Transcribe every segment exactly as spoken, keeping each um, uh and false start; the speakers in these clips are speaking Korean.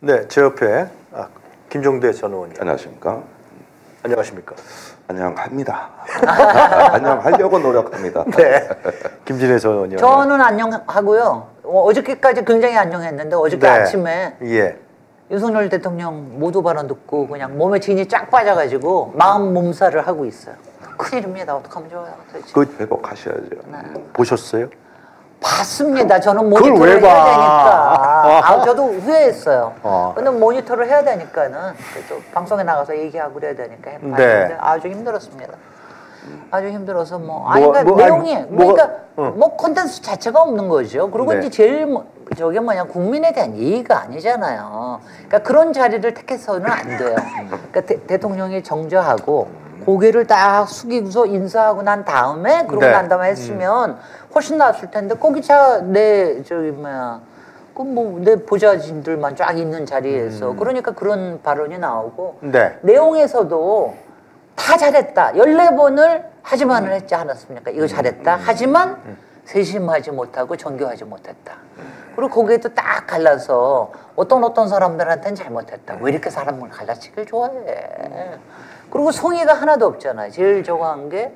네, 제 옆에 아, 김종대 전 의원님. 안녕하십니까? 안녕하십니까? 안녕합니다. 안녕하려고 노력합니다. 네. 김진애 전 의원님. 저는 안녕하고요. 어저께까지 굉장히 안녕했는데 어저께 네. 아침에 예. 윤석열 대통령 모두 발언 듣고 그냥 몸에 진이 쫙 빠져가지고 마음 몸살을 하고 있어요. 큰일입니다. 어떡하면 좋아요. 도대체. 그 회복하셔야죠. 네. 보셨어요? 봤습니다. 저는 모니터를 해야 봐. 되니까. 아, 저도 후회했어요. 아. 근데 모니터를 해야 되니까는 또 방송에 나가서 얘기하고 그래야 되니까 해봤는데 네. 아주 힘들었습니다. 아주 힘들어서 뭐, 아니, 그러니까 뭐, 뭐, 내용이 아니, 뭐, 그러니까 어. 뭐 콘텐츠 자체가 없는 거죠. 그리고 네. 이제 제일 뭐, 저게 뭐냐 국민에 대한 예의가 아니잖아요. 그러니까 그런 자리를 택해서는 안 돼요. 그러니까 대, 대통령이 정저하고. 고개를 딱 숙이고서 인사하고 난 다음에 그러고 네. 난 다음에 했으면 훨씬 나았을 텐데 거기차 내 저기 뭐야 그 뭐 내 보좌진들만 쫙 있는 자리에서 음. 그러니까 그런 발언이 나오고 네. 내용에서도 다 잘했다 열네 번을 하지만을 했지 않았습니까? 이거 잘했다 하지만 세심하지 못하고 정교하지 못했다. 그리고 거기에 또 딱 갈라서 어떤 어떤 사람들한테는 잘못했다. 왜 이렇게 사람을 갈라치기를 좋아해? 그리고 성의가 하나도 없잖아요. 제일 저거 한 게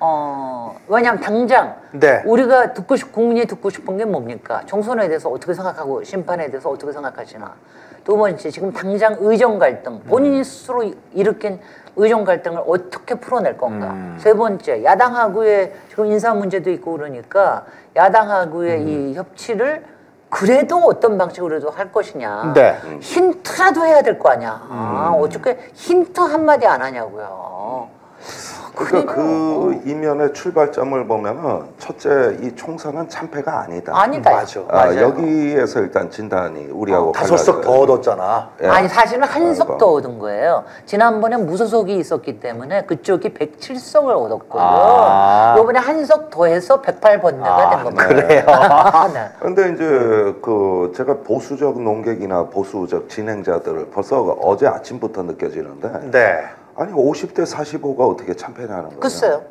어, 왜냐면 당장 네. 우리가 듣고 싶, 국민이 듣고 싶은 게 뭡니까? 총선에 대해서 어떻게 생각하고 심판에 대해서 어떻게 생각하시나. 두 번째 지금 당장 의정 갈등 본인 스스로 일으킨 의정 갈등을 어떻게 풀어낼 건가. 음. 세 번째 야당하고의 지금 인사 문제도 있고 그러니까 야당하고의 음. 이 협치를 그래도 어떤 방식으로도 할 것이냐. 네. 힌트라도 해야 될 거 아니야. 음. 아, 어떻게 힌트 한마디 안 하냐고요. 그러니까 그 이면의 출발점을 보면은 첫째 이 총선은 참패가 아니다. 아니다. 맞아. 아, 맞아요. 여기에서 일단 진단이 우리하고 어, 다섯 석 더 얻었잖아. 예. 아니 사실은 한 석 더 얻은 거예요. 지난번에 무소속이 있었기 때문에 그쪽이 백칠 석을 얻었고요. 아 이번에 한 석 더 해서 백팔 번대가 된 겁니다. 아, 그래요. 네. 근데 이제 그 제가 보수적 논객이나 보수적 진행자들을 벌써 어제 아침부터 느껴지는데. 네. 아니 오십 대 사십오가 어떻게 참패냐는 거예요. 글쎄요.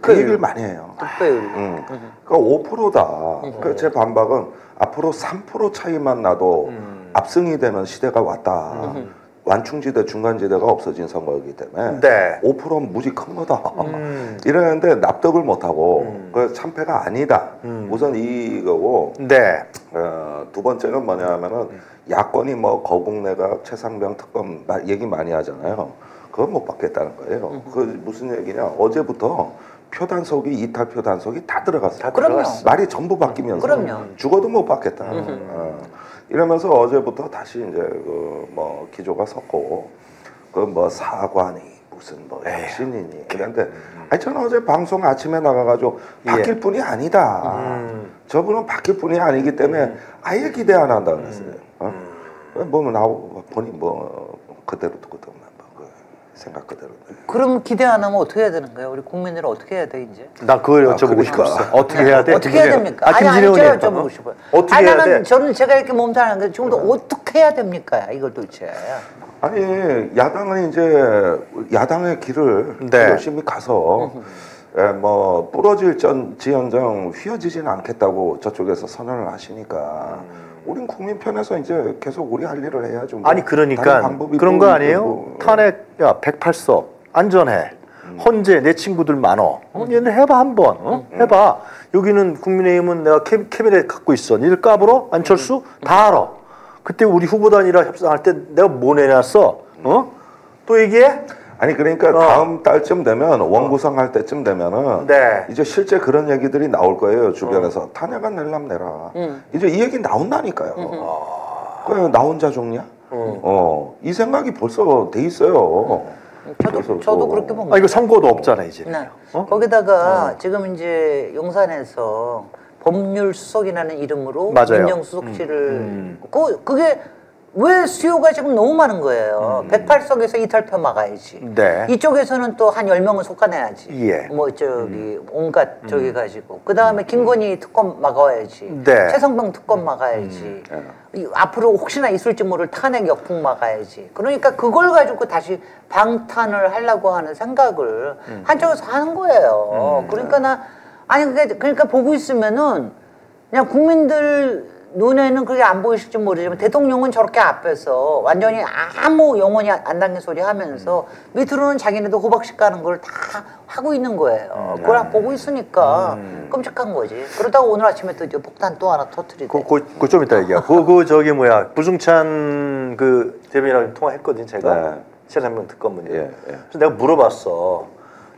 그 얘기를 많이 해요. 득표율. 응. 그러니까 오 퍼센트다. 그러니까 제 반박은 앞으로 삼 퍼센트 차이만 나도 음. 압승이 되는 시대가 왔다. 음. 완충지대, 중간지대가 없어진 선거이기 때문에 네. 오 퍼센트는 무지 큰 거다. 음. 이러는데 납득을 못하고 음. 그 참패가 아니다. 음. 우선 이거고 네. 어, 두 번째는 뭐냐 하면은 음. 야권이 뭐 거북내각, 최상명 특검 얘기 많이 하잖아요. 그건 못 받겠다는 거예요. 그 무슨 얘기냐? 어제부터 표단속이 이탈 표단속이 다 들어갔어요. 그럼요. 말이 전부 바뀌면서 그럼요. 죽어도 못 받겠다. 어. 이러면서 어제부터 다시 이제 그 뭐 기조가 섰고 그 뭐 사관이 무슨 뭐 신인이 그런데 아니 저는 어제 방송 아침에 나가가지고 바뀔 예. 뿐이 아니다. 음. 저분은 바뀔 뿐이 아니기 때문에 음. 아예 기대 안 한다 그랬어요. 어? 보면 나오고 보니 뭐 그대로 듣거든. 생각 그대로. 그럼 기대 안 하면 어떻게 해야 되는 거예요? 우리 국민들은 어떻게 해야 돼 이제? 나 그걸 여쭤보고 아, 싶었어. 어떻게 해야 돼? 어떻게 해야 됩니까? 아, 아니 아니 제가 여쭤보고 어? 싶어요. 어떻게 아니, 해야 나는, 돼? 저는 제가 이렇게 몸살하는 게 지금도 그래. 어떻게 해야 됩니까? 이걸 도대체. 아니 야당은 이제 야당의 길을 네. 열심히 가서 예, 뭐 부러질 전 지연정 휘어지진 않겠다고 저쪽에서 선언을 하시니까. 음. 우린 국민 편에서 이제 계속 우리 할 일을 해야죠. 뭐 아니 그러니까 그런 거 아니에요? 뭐. 탄핵 야 백팔 석 안전해. 음. 헌재 내 친구들 많어. 음. 어, 얘네 해봐 한번. 어? 음. 해봐. 여기는 국민의힘은 내가 캐, 캐비넷 갖고 있어. 니들 까불어? 안철수? 음. 다 알아. 그때 우리 후보단이랑 협상할 때 내가 뭐 내놨어? 어? 또 얘기해? 아니 그러니까 어. 다음 달쯤 되면 원구성 할 때쯤 되면은 네. 이제 실제 그런 얘기들이 나올 거예요. 주변에서 어. 탄핵안 내려면 내라. 음. 이제 이 얘기 나온다니까요. 아. 그냥 나 혼자 죽냐? 음. 어. 이 생각이 벌써 돼 있어요. 음. 저도, 벌써 저도 그렇게 봅니다. 아, 이거 선거도 없잖아 이제. 네. 어? 거기다가 어. 지금 이제 용산에서 법률 수석이라는 이름으로 민정수석실을 음. 음. 그, 그게 왜 수요가 지금 너무 많은 거예요. 음. 백팔 석에서 이탈표 막아야지. 네. 이쪽에서는 또 한 열 명은 속아내야지. 예. 뭐 저기 음. 온갖 저기 가지고. 그다음에 김건희 특검 막아야지. 네. 최성범 특검 막아야지. 음. 이, 앞으로 혹시나 있을지 모를 탄핵 역풍 막아야지. 그러니까 그걸 가지고 다시 방탄을 하려고 하는 생각을 음. 한쪽에서 하는 거예요. 음. 그러니까 나 아니 그게 그러니까 보고 있으면은 그냥 국민들 눈에는 그게 안 보이실지 모르지만 대통령은 저렇게 앞에서 완전히 아무 영혼이 안 담긴 소리 하면서 음. 밑으로는 자기네도 호박식 가는 걸 다 하고 있는 거예요. 음. 그걸 음. 보고 있으니까 음. 끔찍한 거지. 그러다가 오늘 아침에 또 폭탄 또 하나 터뜨리고. 그, 그, 그 좀 이따 얘기야. 그, 그 저기 뭐야 부승찬 그 대변인이랑 통화했거든 제가. 네. 최상명 특검문이에요. 예, 예. 그래서 내가 물어봤어.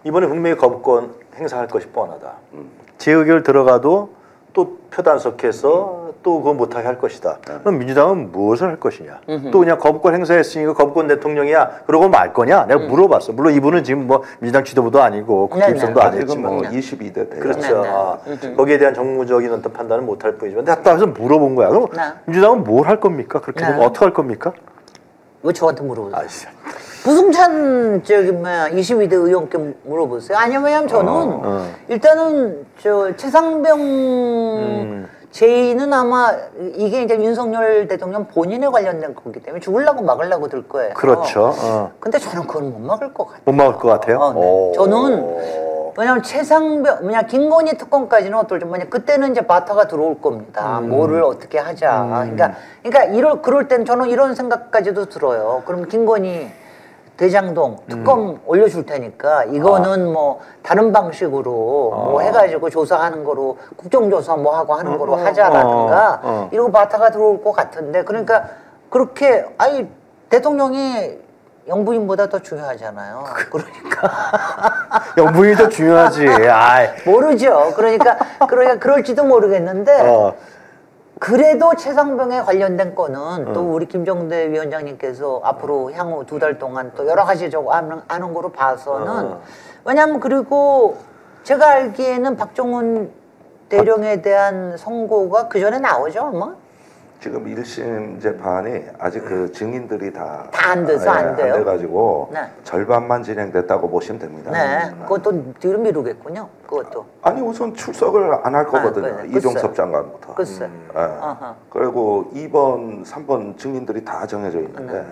이번에 분명히 거부권 행사할 것이 뻔하다. 음. 재의결 들어가도 또 표단속해서 음. 또 그거 못하게 할 것이다. 음. 그럼 민주당은 무엇을 할 것이냐. 음흠. 또 그냥 거부권 행사했으니까 거부권 대통령이야. 그러고 말 거냐. 내가 음. 물어봤어. 물론 이분은 지금 뭐 민주당 지도부도 아니고 국회 입성도 네, 네. 아니지만 뭐 이십이 대 대요. 그렇죠. 네, 네. 아, 거기에 대한 정무적인 어떤 판단은 못할 뿐이지만 내가 따라서 물어본 거야. 그럼 네. 민주당은 뭘 할 겁니까? 그렇게 되면 네. 어떻게 할 겁니까? 왜 저한테 물어보세요? 부승찬 저기 뭐야 이십이 대 의원께 물어보세요. 아니 왜냐면 저는 어, 어. 일단은 저 최상병 음. 제의는 아마 이게 이제 윤석열 대통령 본인에 관련된 거기 때문에 죽으려고 막으려고 들 거예요. 그렇죠. 어. 근데 저는 그걸 못 막을 것 같아요. 못 막을 것 같아요? 어, 네. 저는 왜냐면 최상병, 왜냐 김건희 특검까지는 어떨지, 뭐냐 그때는 이제 바타가 들어올 겁니다. 음. 뭐를 어떻게 하자. 음. 그러니까, 그러니까 이럴 그럴 땐 저는 이런 생각까지도 들어요. 그럼 김건희 대장동 특검 음. 올려줄 테니까 이거는 아. 뭐 다른 방식으로 아. 뭐 해가지고 조사하는 거로 국정조사 뭐 하고 하는 거로 어, 하자라든가 어, 어. 이러고 바타가 들어올 것 같은데 그러니까 그렇게 아니 대통령이. 영부인보다 더 중요하잖아요. 그러니까 영부인이 더 중요하지. 아이. 모르죠. 그러니까 그러니까 그럴지도 모르겠는데 어. 그래도 최상병에 관련된 거는 음. 또 우리 김종대 위원장님께서 앞으로 향후 두 달 동안 또 여러 가지 저거 아는, 아는 거로 봐서는 어. 왜냐하면 그리고 제가 알기에는 박정훈 대령에 대한 선고가 그 전에 나오죠, 아마? 지금 일심 재판이 아직 그 증인들이 다 안 돼서 예, 안 돼요. 안 돼가지고 네. 절반만 진행됐다고 보시면 됩니다. 네, 네. 그것도 뒤로 미루겠군요. 그것도 아니 우선 출석을 안 할 거거든요. 아, 이종섭 장관부터. 글쎄. 음, 예. 그리고 이 번, 삼 번 증인들이 다 정해져 있는데 네.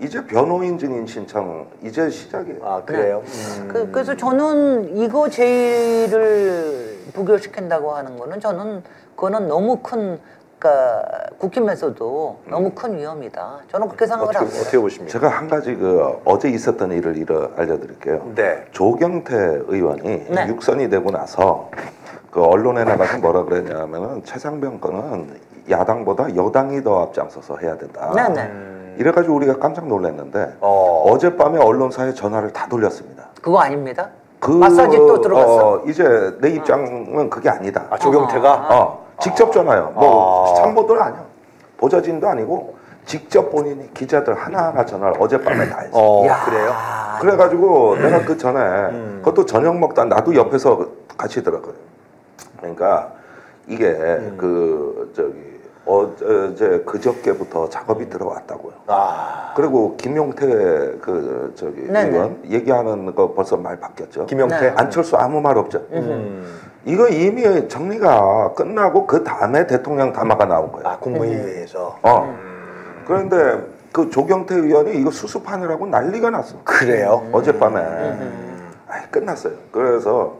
이제 변호인 증인 신청 이제 시작이에요. 아 그래요? 네. 음. 그, 그래서 저는 이거 제의를 부결시킨다고 하는 거는 저는 그거는 너무 큰. 그러니까 국힘에서도 음. 너무 큰 위험이다. 저는 그렇게 생각을 합니다. 어떻게, 어떻게 보십니까? 제가 한 가지 그 어제 있었던 일을 일어 알려드릴게요. 네. 조경태 의원이 네. 육선이 되고 나서 그 언론에 나가서 뭐라 그랬냐면은 최상병 거는 야당보다 여당이 더 앞장서서 해야 된다. 네, 네. 음. 이래가지고 우리가 깜짝 놀랐는데 어. 어젯밤에 언론사에 전화를 다 돌렸습니다. 그거 아닙니다. 그 마사지 또 들어갔어? 어, 이제 내 입장은 어. 그게 아니다. 아, 조경태가? 어. 어. 직접 전화요. 뭐 아 참모도 아니요. 보좌진도 아니고 직접 본인이 기자들 하나하나 전화를 어젯밤에 다 했어요. 어, 그래요? 그래가지고 음. 내가 그 전에 음. 그것도 저녁 먹다 나도 옆에서 같이 들었거든요. 그러니까 이게 음. 그 저기 어제 그저께부터 작업이 들어왔다고요. 아. 그리고 김용태 그 저기 네네. 의원 얘기하는 거 벌써 말 바뀌었죠. 김용태 네. 안철수 아무 말 없죠. 음. 이거 이미 정리가 끝나고 그 다음에 대통령 담화가 나온 거예요. 아, 국무회의에서. 어. 음. 그런데 그 조경태 의원이 이거 수습하느라고 난리가 났어. 그래요? 음. 어젯밤에. 음. 아이, 끝났어요. 그래서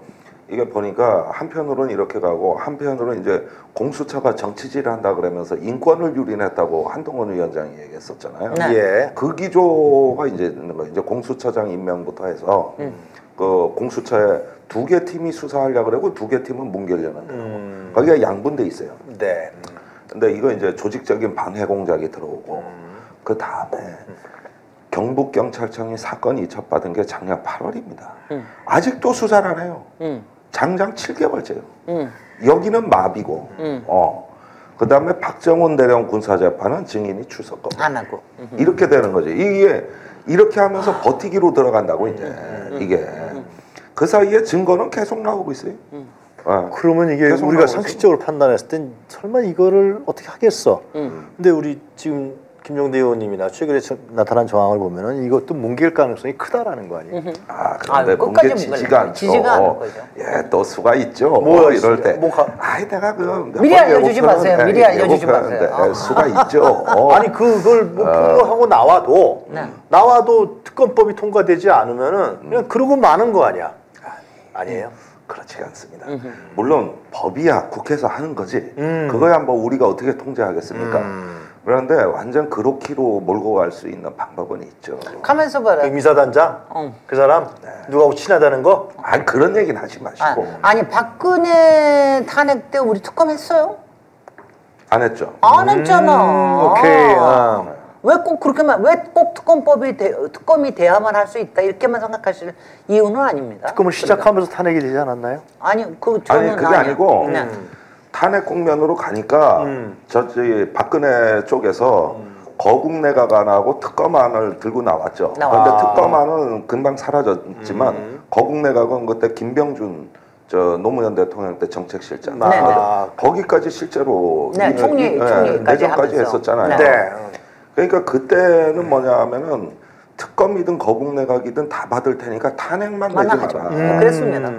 이게 보니까 한편으로는 이렇게 가고 한편으로는 이제 공수처가 정치질한다 그러면서 인권을 유린했다고 한동훈 위원장이 얘기했었잖아요. 네. 예. 그 기조가 이제 있는 거예요. 이제 공수처장 임명부터 해서. 음. 그 공수처에 두 개 팀이 수사하려고 그러고 두 개 팀은 뭉개려는 데고 음. 거기가 양분돼 있어요. 네. 음. 근데 이거 이제 조직적인 방해 공작이 들어오고 음. 그 다음에 음. 경북 경찰청이 사건 이첩받은 게 작년 팔월입니다. 음. 아직도 수사를 안 해요. 음. 장장 칠 개월째요. 음. 여기는 마비고. 음. 어. 그 다음에 박정훈 대령 군사 재판은 증인이 출석 거부. 안 하고. 음흠. 이렇게 되는 거지. 이게 이렇게 하면서 아. 버티기로 들어간다고 이제 음. 이게. 그 사이에 증거는 계속 나오고 있어요. 음. 아, 그러면 이게 우리가 상식적으로 있어요. 판단했을 땐 설마 이거를 어떻게 하겠어. 음. 근데 우리 지금 김종대 의원님이나 최근에 나타난 정황을 보면은 이것도 뭉갤 가능성이 크다라는 거 아니에요? 음흠. 아 그런데 뭉갤 지지가 않죠. 지지가 않는 거죠. 예, 또 수가 있죠. 뭐, 뭐 이럴 때. 뭐 가... 아이 내가 그 미리 알려주지 마세요. 네, 미리 알려주지 마세요. 아. 수가 있죠. 어. 아니 그걸 뭐 폭로하고 어. 나와도 네. 나와도 특검법이 통과되지 않으면은 그냥 그러고 마는 거 아니야. 아니에요? 그렇지가 않습니다. 음흠. 물론 법이야 국회에서 하는 거지 음. 그거야 뭐 우리가 어떻게 통제하겠습니까? 음. 그런데 완전 그로키로 몰고 갈 수 있는 방법은 있죠. 가면서 봐라. 그 미사단장? 어. 그 사람? 네. 누구하고 친하다는 거? 아니 그런 얘기는 하지 마시고. 아, 아니 박근혜 탄핵 때 우리 특검 했어요? 안 했죠. 안 했잖아. 음, 오케이. 아. 왜 꼭 그렇게만, 왜 꼭 특검법이 되, 특검이 돼야만 할 수 있다 이렇게만 생각하실 이유는 아닙니다. 특검을 시작하면서 그러니까. 탄핵이 되지 않았나요? 아니요, 그 저는 아니 그게 아니에요. 아니고 음. 음. 탄핵 국면으로 가니까 음. 저기 박근혜 쪽에서 음. 거국내각 안 하고 특검안을 들고 나왔죠. 아. 그런데 특검안은 금방 사라졌지만 음. 거국내각은 그때 김병준 저 노무현 대통령 때 정책실장 아, 거기까지 실제로 네, 이, 총리, 이, 네, 총리까지 내정까지 했었잖아요. 네. 네. 그러니까 그때는 뭐냐면은 특검이든 거국내각이든 다 받을 테니까 탄핵만 내지 마라. 음. 그랬습니다.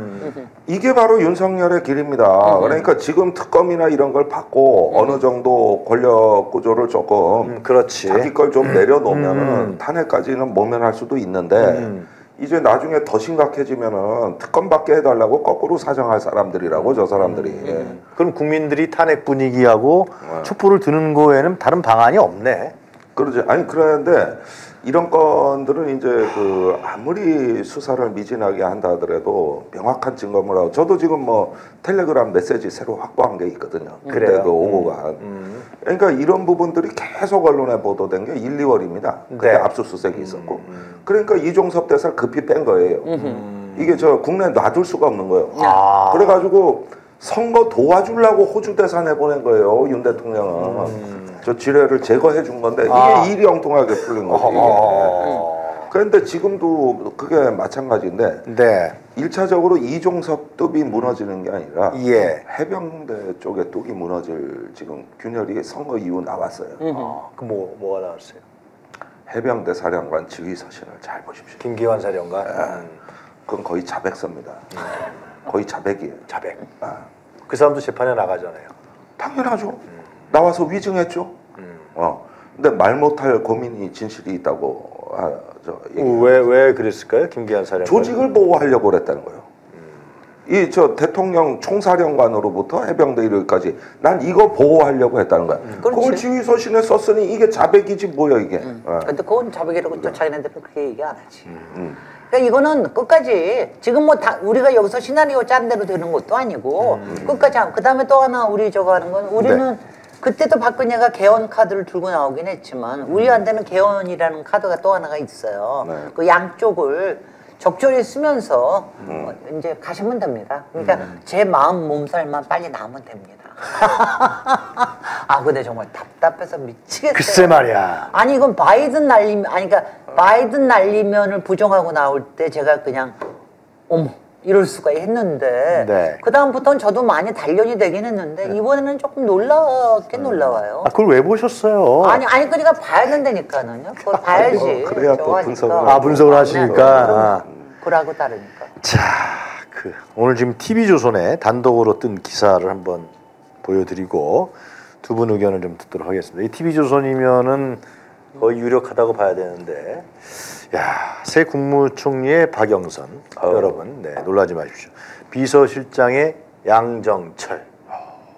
이게 바로 윤석열의 길입니다. 음. 그러니까 지금 특검이나 이런 걸 받고 음. 어느 정도 권력 구조를 조금 음, 그렇지. 자기 걸 좀 내려놓으면은 음. 탄핵까지는 모면할 수도 있는데 음. 이제 나중에 더 심각해지면은 특검 받게 해달라고 거꾸로 사정할 사람들이라고 저 사람들이. 음. 그럼 국민들이 탄핵 분위기하고 네. 촛불을 드는 거에는 다른 방안이 없네. 그러지. 아니 그런데 이런 건들은 이제 그 아무리 수사를 미진하게 한다 하더라도 명확한 증거물하고 저도 지금 뭐 텔레그램 메시지 새로 확보한 게 있거든요. 그때 그 오고 간. 음. 그러니까 이런 부분들이 계속 언론에 보도된 게 일, 이월입니다. 그때 네. 압수수색이 있었고. 음. 그러니까 이종섭 대사를 급히 뺀 거예요. 음. 이게 저 국내에 놔둘 수가 없는 거예요. 아. 그래가지고 선거 도와주려고 호주 대사 내보낸 거예요. 윤 대통령은. 음. 저 지뢰를 제거해 준 건데 이게 아. 일이 엉뚱하게 풀린 거지. 아. 그런데 지금도 그게 마찬가지인데 네. 일 차적으로 이종섭 뚝이 무너지는 게 아니라 예. 해병대 쪽에 뚝이 무너질 지금 균열이 선거 이후 나왔어요. 아. 그 뭐, 뭐가 나왔어요? 해병대 사령관 지휘서신을 잘 보십시오. 김기환 사령관? 네. 그건 거의 자백서입니다. 거의 자백이에요. 자백. 아. 그 사람도 재판에 나가잖아요. 당연하죠. 음. 나와서 위증했죠. 음. 어, 근데 말 못할 고민이 진실이 있다고 하죠. 왜, 왜 그랬을까요? 김기현 사령관. 조직을 보호하려고 그랬다는 거예요. 음. 이 저 대통령 총사령관으로부터 해병대 이르기까지 난 이거 보호하려고 했다는 거야. 음. 그걸 지휘서신에 썼으니 이게 자백이지 뭐야 이게. 음. 어. 근데 그건 자백이라고 음. 또 자기네들은 그렇게 얘기 안 하지. 음. 그러니까 이거는 끝까지 지금 뭐 다 우리가 여기서 시나리오 짠 대로 되는 것도 아니고 음. 끝까지 하고 그다음에 또 하나 우리 저거 하는 건 우리는. 네. 그때도 박근혜가 개헌 카드를 들고 나오긴 했지만 우리한테는 개헌이라는 카드가 또 하나가 있어요. 네. 그 양쪽을 적절히 쓰면서 음. 어, 이제 가시면 됩니다. 그러니까 음. 제 마음 몸살만 빨리 나으면 됩니다. 아 근데 정말 답답해서 미치겠어요. 글쎄 말이야. 아니 이건 바이든 날리면 아니 그러니까 바이든 날리면을 부정하고 나올 때 제가 그냥 어머. 이럴 수가 했는데 네. 그 다음부터는 저도 많이 단련이 되긴 했는데 네. 이번에는 조금 놀랍게 음. 놀라워요. 아, 그걸 왜 보셨어요? 아니 아니 그러니까 봐야 된다니까는요. 그걸 봐야지. 어, 그래야 또 분석을 아 분석을 하시니까. 네, 그러고 다르니까. 자, 그 오늘 지금 티비조선에 단독으로 뜬 기사를 한번 보여드리고 두 분 의견을 좀 듣도록 하겠습니다. 이 티비조선이면은 거의 유력하다고 봐야 되는데. 야, 새 국무총리의 박영선 어. 여러분 네, 놀라지 마십시오. 비서실장의 양정철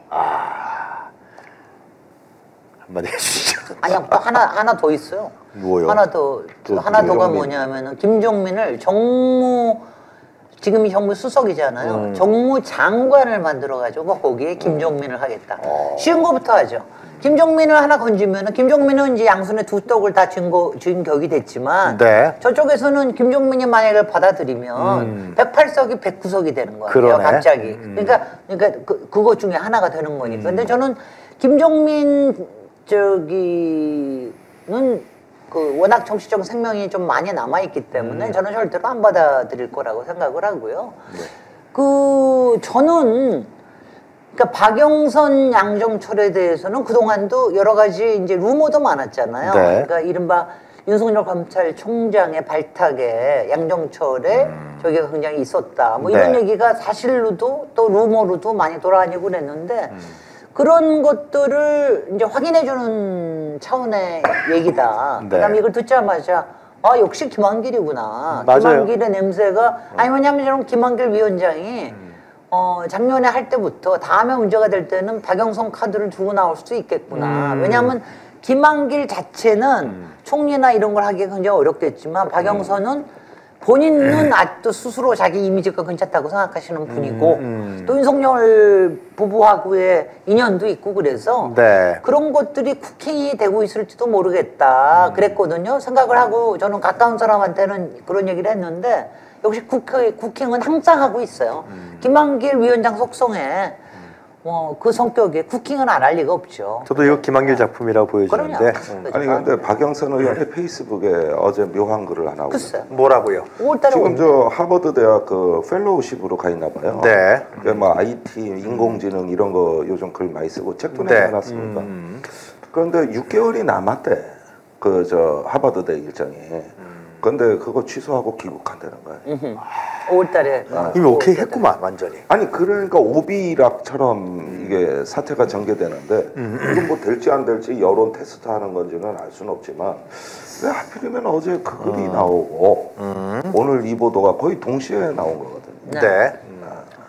아 한마디 해주시죠. 아니요, 또 하나 하나 더 있어요. 뭐요? 하나 더 또, 하나 또, 더가 뭐냐면은 김종민을 정무 지금 정무 수석이잖아요. 음. 정무 장관을 만들어 가지고 거기에 김종민을 음. 하겠다. 어. 쉬운 거부터 하죠. 김종민을 하나 건지면은 김종민은 이제 양손에 두 떡을 다 쥔 거, 쥔 격이 됐지만 네. 저쪽에서는 김종민이 만약에 받아들이면 음. 백팔 석이 백구 석이 되는 거예요. 그러네. 갑자기. 음. 그러니까 그러니까 그 그거 중에 하나가 되는 거니까. 음. 근데 저는 김종민 저기는 그 워낙 정치적 생명이 좀 많이 남아 있기 때문에 음. 저는 절대로 안 받아들일 거라고 생각을 하고요. 네. 그 저는 그러니까 박영선 양정철에 대해서는 그동안도 여러 가지 이제 루머도 많았잖아요. 네. 그러니까 이른바 윤석열 검찰총장의 발탁에 양정철의 음. 저기가 굉장히 있었다. 뭐 네. 이런 얘기가 사실로도 또 루머로도 많이 돌아다니고 그랬는데 음. 그런 것들을 이제 확인해주는 차원의 얘기다. 네. 그다음에 이걸 듣자마자 아 역시 김한길이구나. 맞아요. 김한길의 냄새가 아니 왜냐하면 저는 김한길 위원장이 음. 어, 작년에 할 때부터 다음에 문제가 될 때는 박영선 카드를 두고 나올 수도 있겠구나. 음. 왜냐하면 김한길 자체는 음. 총리나 이런 걸 하기가 굉장히 어렵겠지만 박영선은 음. 본인은 음. 아직도 스스로 자기 이미지가 괜찮다고 생각하시는 분이고 음, 음. 또 윤석열 부부하고의 인연도 있고 그래서 네. 그런 것들이 쿠킹이 되고 있을지도 모르겠다 음. 그랬거든요. 생각을 하고 저는 가까운 사람한테는 그런 얘기를 했는데 역시 쿠킹, 쿠킹은 항상 하고 있어요. 음. 김한길 위원장 속성에 뭐 그 성격에 쿠킹은 안 할 리가 없죠. 저도 이거 김한길 작품이라고 보여주는데 응. 아니 근데 박영선 의원의 페이스북에 어제 묘한 글을 하나 글쎄. 뭐라고요? 지금 저 하버드 대학 그 펠로우십으로 가 있나 봐요. 네. 뭐 아이티, 인공지능 이런 거 요즘 글 많이 쓰고 책도 네. 내놨습니다. 음. 그런데 육 개월이 남았대. 그 저 하버드 대 일정이. 근데 그거 취소하고 귀국한다는 거예요. 아, 오월달에 아, 이미 오케이 했구만 완전히. 아니 그러니까 오비락처럼 이게 사태가 전개되는데 이건 뭐 될지 안 될지 여론 테스트하는 건지는 알 수는 없지만 왜 하필이면 어제 그 글이 어. 나오고 음. 오늘 이 보도가 거의 동시에 나온 거거든요. 네. 네. 음.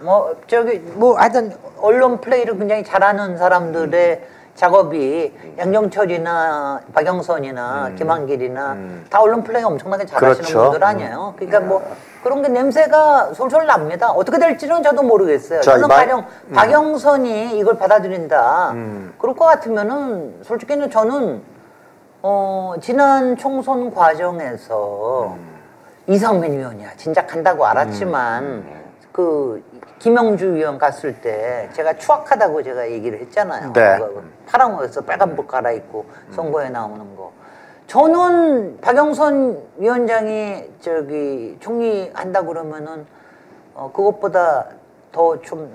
뭐 저기 뭐 하여튼 언론 플레이를 굉장히 잘하는 사람들의. 음. 작업이 음. 양정철이나 박영선이나 음. 김한길이나 음. 다 언론 플레이 엄청나게 잘하시는 그렇죠. 분들 아니에요. 음. 그러니까 야. 뭐 그런 게 냄새가 솔솔 납니다. 어떻게 될지는 저도 모르겠어요. 자, 저는 말... 박영, 음. 박영선이 이걸 받아들인다. 음. 그럴 것 같으면은 솔직히는 저는 어, 지난 총선 과정에서 음. 이상민 위원이야. 진짜 간다고 알았지만 음. 그 김영주 위원 갔을 때 제가 추악하다고 제가 얘기를 했잖아요. 네. 파란 옷에서 빨간복 갈아입고 선거에 나오는 거. 저는 박영선 위원장이 저기 총리 한다 그러면은 어 그것보다 더 좀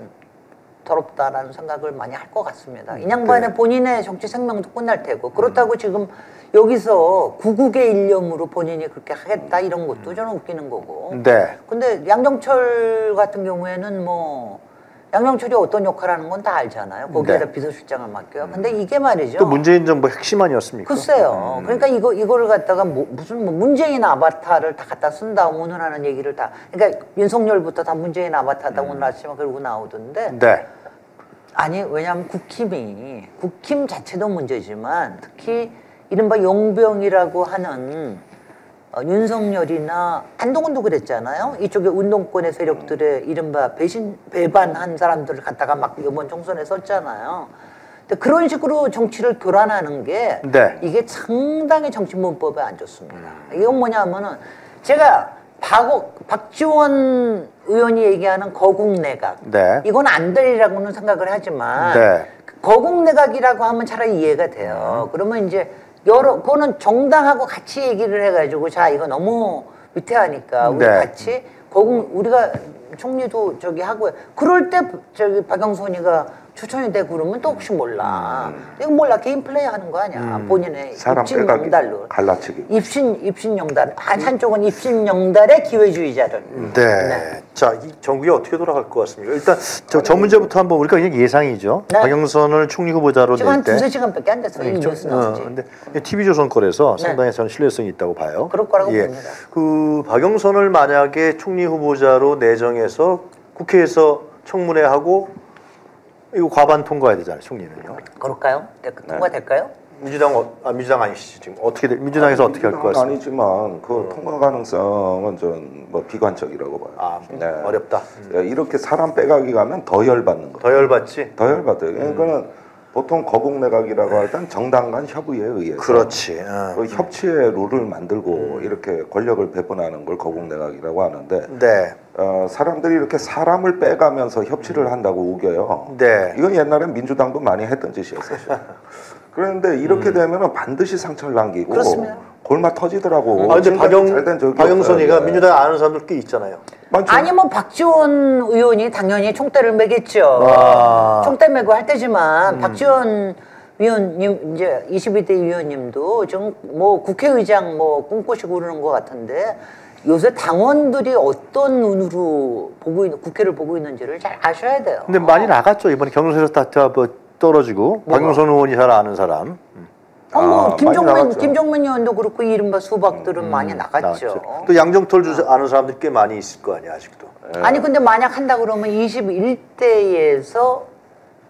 더럽다라는 생각을 많이 할 것 같습니다. 이 양반의 네. 본인의 정치 생명도 끝날 테고 그렇다고 음. 지금 여기서 구국의 일념으로 본인이 그렇게 하겠다 이런 것도 저는 웃기는 거고. 네. 근데 양정철 같은 경우에는 뭐 양정철이 어떤 역할하는 건 다 알잖아요. 거기에다 네. 비서실장을 맡겨요. 음. 근데 이게 말이죠. 또 문재인 정부 핵심 아니었습니까? 글쎄요. 음. 그러니까 이거 이거를 갖다가 뭐, 무슨 뭐 문재인 아바타를 다 갖다 쓴다 오늘하는 얘기를 다. 그러니까 윤석열부터 다 문재인 아바타다 음. 오늘 아침에 그러고 나오던데. 네. 아니 왜냐하면 국힘이 국힘 자체도 문제지만 특히. 이른바 용병이라고 하는 어, 윤석열이나 한동훈도 그랬잖아요. 이쪽에 운동권의 세력들의 이른바 배신, 배반한 사람들을 갖다가 막 이번 총선에 썼잖아요. 근데 그런 식으로 정치를 교란하는 게 네. 이게 상당히 정치 문법에 안 좋습니다. 이건 뭐냐면은 제가 박, 박지원 의원이 얘기하는 거국내각 네. 이건 안 되리라고는 생각을 하지만 네. 거국내각이라고 하면 차라리 이해가 돼요. 음. 그러면 이제 여러, 그거는 정당하고 같이 얘기를 해가지고, 자, 이거 너무 위태하니까, 우리 네. 같이, 거국, 우리가 총리도 저기 하고, 그럴 때 저기 박영선이가 추천이 되고 그러면 또 혹시 몰라. 음. 이거 몰라. 개인 플레이 하는 거 아니야. 음. 본인의 입신 영달로. 갈라치기. 입신, 입신 영달. 한, 한쪽은 입신 영달의 기회주의자를. 네. 네. 자, 이 정국이 어떻게 돌아갈 것 같습니까? 일단, 저, 저 문제부터 한번, 우리가 그냥 예상이죠. 네. 박영선을 총리 후보자로 낼 때. 한 두세 시간밖에 안 됐어요. 이 뉴스 나오지. 근데 티비조선 거래서 네. 상당히 저는 신뢰성이 있다고 봐요. 그럴 거라고 예. 봅니다. 그, 박영선을 만약에 총리 후보자로 내정해서 국회에서 청문회하고 이거 과반 통과해야 되잖아요, 총리는요. 그럴까요? 통과될까요? 네. 민주당, 어, 아, 민주당 아니시죠, 지금. 어떻게, 돼, 민주당에서 아니, 어떻게 할 것 같습니다. 아니지만, 그 음. 통과 가능성은 좀 뭐 비관적이라고 봐요. 아, 네. 어렵다. 음. 이렇게 사람 빼가기 가면 더 열받는 거예요. 더 열받지? 더 열받아요. 음. 그러니까 보통 거국내각이라고 할 땐 정당 간 협의에 의해서. 그렇지. 아, 그 음. 협치의 룰을 만들고 음. 이렇게 권력을 배분하는 걸 거국내각이라고 하는데. 네. 어, 사람들이 이렇게 사람을 빼가면서 협치를 한다고 우겨요. 네. 이건 옛날에 민주당도 많이 했던 짓이었어요. 그런데 이렇게 음. 되면 반드시 상처를 남기고 그렇습니다. 골마 터지더라고. 아, 근데 박영, 박영선이가 네. 민주당 아는 사람들 꽤 있잖아요. 많죠? 아니 뭐 박지원 의원이 당연히 총대를 매겠죠. 와. 총대 매고 할 때지만 음. 박지원 위원님 이제 이십이 대 위원님도 지금 뭐 국회의장 뭐 꿈꾸시고 그러는 것 같은데 요새 당원들이 어떤 눈으로 보고 있는 국회를 보고 있는지를 잘 아셔야 돼요. 근데 많이 나갔죠. 이번에 경선에서 다 뭐 떨어지고 뭐가? 박영선 의원이 잘 아는 사람. 어, 뭐 아, 김종민, 김종민 의원도 그렇고 이른바 수박들은 음, 많이 나갔죠. 나갔죠. 또 양정철 주사 아는 사람들 꽤 많이 있을 거 아니야 아직도. 네. 아니 근데 만약 한다 그러면 이십일 대에서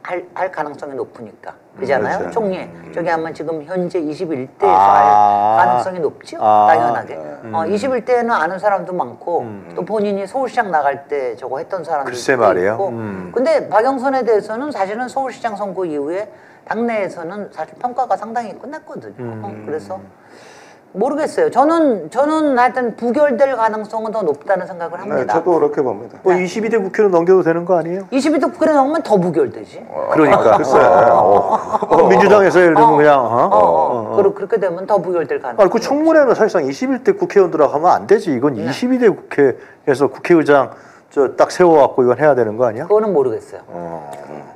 할, 할 가능성이 높으니까 그렇잖아요. 그렇죠. 총리 음. 저기 하면 지금 현재 이십일 대에서 아 할 가능성이 높죠. 아 당연하게 음. 어, 이십일 대에는 아는 사람도 많고 음. 또 본인이 서울시장 나갈 때 저거 했던 사람도 글쎄 말이에요. 있고 음. 근데 박영선에 대해서는 사실은 서울시장 선거 이후에 당내에서는 사실 평가가 상당히 끝났거든요. 음. 어, 그래서 모르겠어요. 저는 저는 하여튼 부결될 가능성은 더 높다는 생각을 합니다. 네, 저도 그렇게 봅니다. 뭐 네. 이십이 대 국회로 넘겨도 되는 거 아니에요? 이십이 대 국회로 넘으면 더 부결되지. 어, 그러니까. 글쎄요. 어. 어. 민주당에서 예를 들면 어. 그냥. 어. 어. 어. 어. 어. 그렇게 되면 더 부결될 가능성. 아, 그 청문회는 사실상 이십일 대 국회의원들하고 하면 안 되지. 이건 네. 이십이 대 국회에서 국회의장 저 딱 세워갖고 이건 해야 되는 거 아니야? 그거는 모르겠어요. 어.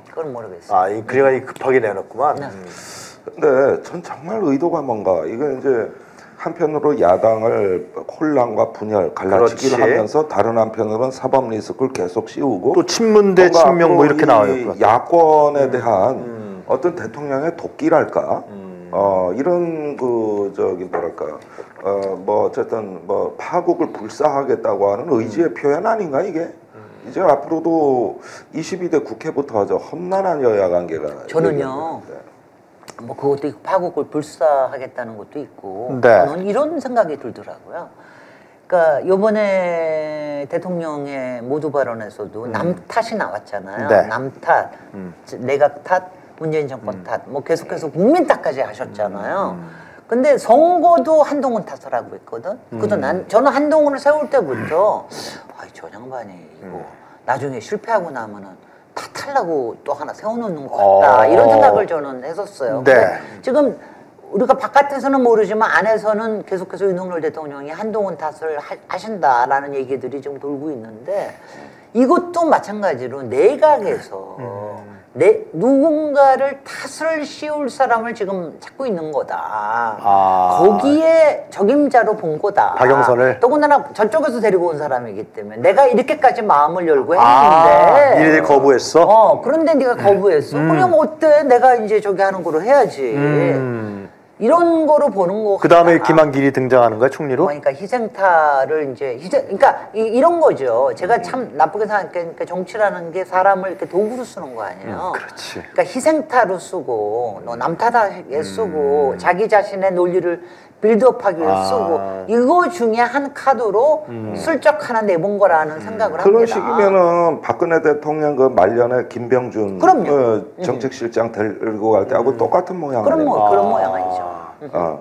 그건 모르겠어요. 아, 이 그래가 이 급하게 내놨구만. 네. 음. 근데 전 정말 의도가 뭔가 이건 이제. 한편으로 야당을 혼란과 분열 갈라치기를 그렇지. 하면서 다른 한편으로는 사법 리스크를 계속 씌우고 또 친문 대 친명 뭐 이렇게 나와요. 야권에 음. 대한 음. 어떤 대통령의 도끼랄까 음. 어, 이런 그 저기 뭐랄까 어, 뭐 어쨌든 뭐 파국을 불사하겠다고 하는 의지의 음. 표현 아닌가 이게. 이제 앞으로도 이십이 대 국회부터 하죠. 험난한 여야 관계가 저는요. 뭐 그것도 있고 파국을 불사하겠다는 것도 있고 네. 저는 이런 생각이 들더라고요. 그러니까 이번에 대통령의 모두 발언에서도 음. 남 탓이 나왔잖아요. 네. 남 탓, 음. 내각 탓, 문재인 정권 음. 탓, 뭐 계속해서 국민 탓까지 하셨잖아요. 음. 근데 선거도 한동훈 탓을 하고 있거든. 음. 그래서 난 저는 한동훈을 세울 때부터 아이 저 양반이 이거 나중에 실패하고 나면은. 탓하려고 또 하나 세워놓는 것 같다 이런 생각을 저는 했었어요. 네. 지금 우리가 바깥에서는 모르지만 안에서는 계속해서 윤석열 대통령이 한동훈 탓을 하, 하신다라는 얘기들이 지금 돌고 있는데 이것도 마찬가지로 내각에서 음. 내, 누군가를 탓을 씌울 사람을 지금 찾고 있는 거다. 아. 거기에 적임자로 본 거다. 박영선을. 더군다나 저쪽에서 데리고 온 사람이기 때문에 내가 이렇게까지 마음을 열고 했는데. 니네들 아. 거부했어? 어, 그런데 네가 거부했어. 음. 그럼 어때? 내가 이제 저기 하는 거로 해야지. 음. 이런 거로 보는 거. 그 다음에 김한길이 등장하는 거야, 총리로? 그러니까 희생타를 이제, 희생, 그러니까 이, 이런 거죠. 제가 참 나쁘게 생각하니까 정치라는 게 사람을 이렇게 도구로 쓰는 거 아니에요? 음, 그렇지. 그러니까 희생타로 쓰고, 남타다에 쓰고, 음. 자기 자신의 논리를 빌드업하기 위해 아. 쓰고, 이거 중에 한 카드로 음. 슬쩍 하나 내본 거라는 음. 생각을 그런 합니다. 그런 식이면은 박근혜 대통령 그 말년에 김병준 그 정책실장 데리고 갈 때하고 음. 똑같은 모양 아니에요? 뭐, 그런 아. 모양 아니죠. 아,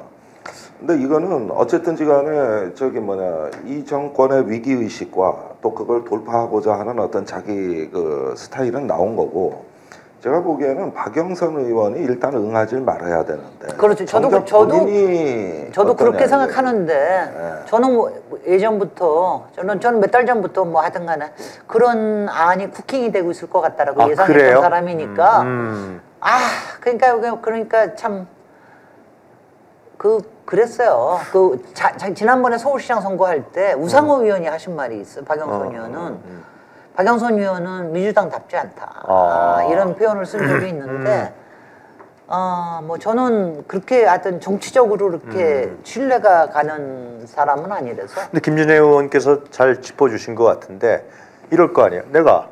근데 이거는 어쨌든지 간에 저기 뭐냐 이 정권의 위기의식과 또 그걸 돌파하고자 하는 어떤 자기 그 스타일은 나온 거고 제가 보기에는 박영선 의원이 일단 응하지 말아야 되는데 그렇죠. 저도 저도 저도 그렇게 생각하는데 네. 저는 뭐 예전부터 저는 저는 몇 달 전부터 뭐 하든간에 그런 안이 쿠킹이 되고 있을 것 같다라고 아, 예상했던 그래요? 사람이니까 음, 음. 아 그러니까 그러니까 참. 그 그랬어요. 그 자, 자, 지난번에 서울시장 선거할 때 우상호 음. 의원이 하신 말이 있어요. 박영선 어, 의원은 음. 박영선 의원은 민주당답지 않다 아. 이런 표현을 쓴 적이 있는데 음. 어, 뭐 저는 그렇게 하여튼 정치적으로 이렇게 음. 신뢰가 가는 사람은 아니라서. 근데 김진애 의원께서 잘 짚어주신 것 같은데 이럴 거 아니에요. 내가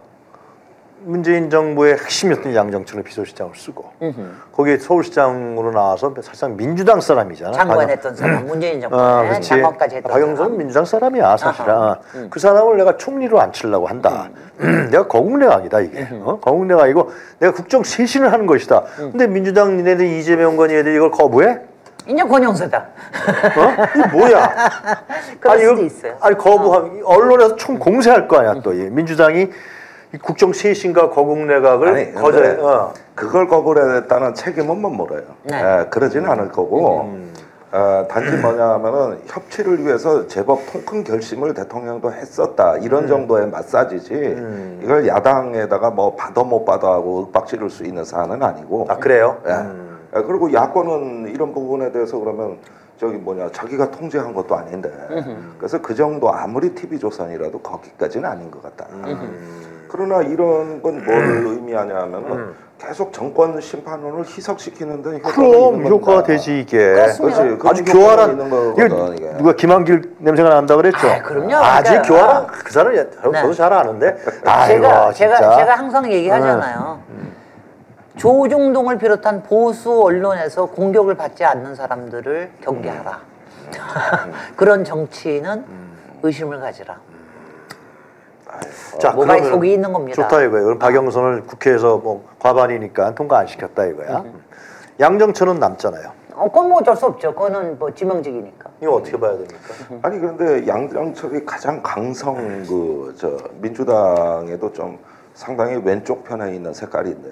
문재인 정부의 핵심이었던 양정철을 비서실장으로 쓰고 으흠. 거기에 서울시장으로 나와서 사실상 민주당 사람이잖아. 장관했던 사람, 문재인 정부에 장관까지 했던 박영선은 사람. 민주당 사람이야 사실은. 음. 그 사람을 내가 총리로 앉히려고 한다. 음. 내가 거국내각이다 이게. 어? 거국내각이고 내가 국정 쇄신을 하는 것이다. 음. 근데 민주당 니네들 이재명 건이 애들 이걸 거부해? 인정 권영세다. 어? 이게 뭐야? 그럴 아니, 수도 이거, 있어요. 아니 거부하면 어. 언론에서 총 공세할 거 아니야 또. 이 민주당이 국정 쇄신과 거국내각을 거절해. 어. 그걸 거부했다는 책임은 못 물어요. 네. 에, 그러지는 음. 않을 거고 음. 에, 단지 뭐냐면은 협치를 위해서 제법 통큰 결심을 대통령도 했었다 이런 음. 정도의 마사지지 음. 이걸 야당에다가 뭐 받아 못 받아 하고 윽박지를 수 있는 사안은 아니고. 아 그래요? 예. 음. 그리고 야권은 이런 부분에 대해서 그러면 저기 뭐냐 자기가 통제한 것도 아닌데 음흠. 그래서 그 정도 아무리 티비조선이라도 거기까지는 아닌 것 같다. 음. 그러나 이런 건 뭘 음. 의미하냐면 음. 계속 정권 심판론을 희석시키는데 그럼 효과가 되지 이게. 그렇지. 아주 교활한 거거든, 이게. 누가 김한길 냄새가 난다 그랬죠. 아, 그럼요. 아주 그러니까, 교활한 아, 그 사람 저도 네. 잘 아는데. 아이고, 제가 진짜. 제가 제가 항상 얘기하잖아요. 음. 음. 조중동을 비롯한 보수 언론에서 공격을 받지 않는 사람들을 경계하라. 음. 그런 정치인은 음. 의심을 가지라. 자, 뭐가 속이 있는 겁니다. 좋다 이거예요. 그럼 박영선을 국회에서 뭐 과반이니까 통과 안 시켰다 이거야. 음. 양정철은 남잖아요. 어, 그건 뭐 어쩔 수 없죠. 그거는 뭐 지명직이니까. 이거 어떻게 봐야 됩니까? 아니 그런데 양정철이 가장 강성 그 저 민주당에도 좀 상당히 왼쪽 편에 있는 색깔인데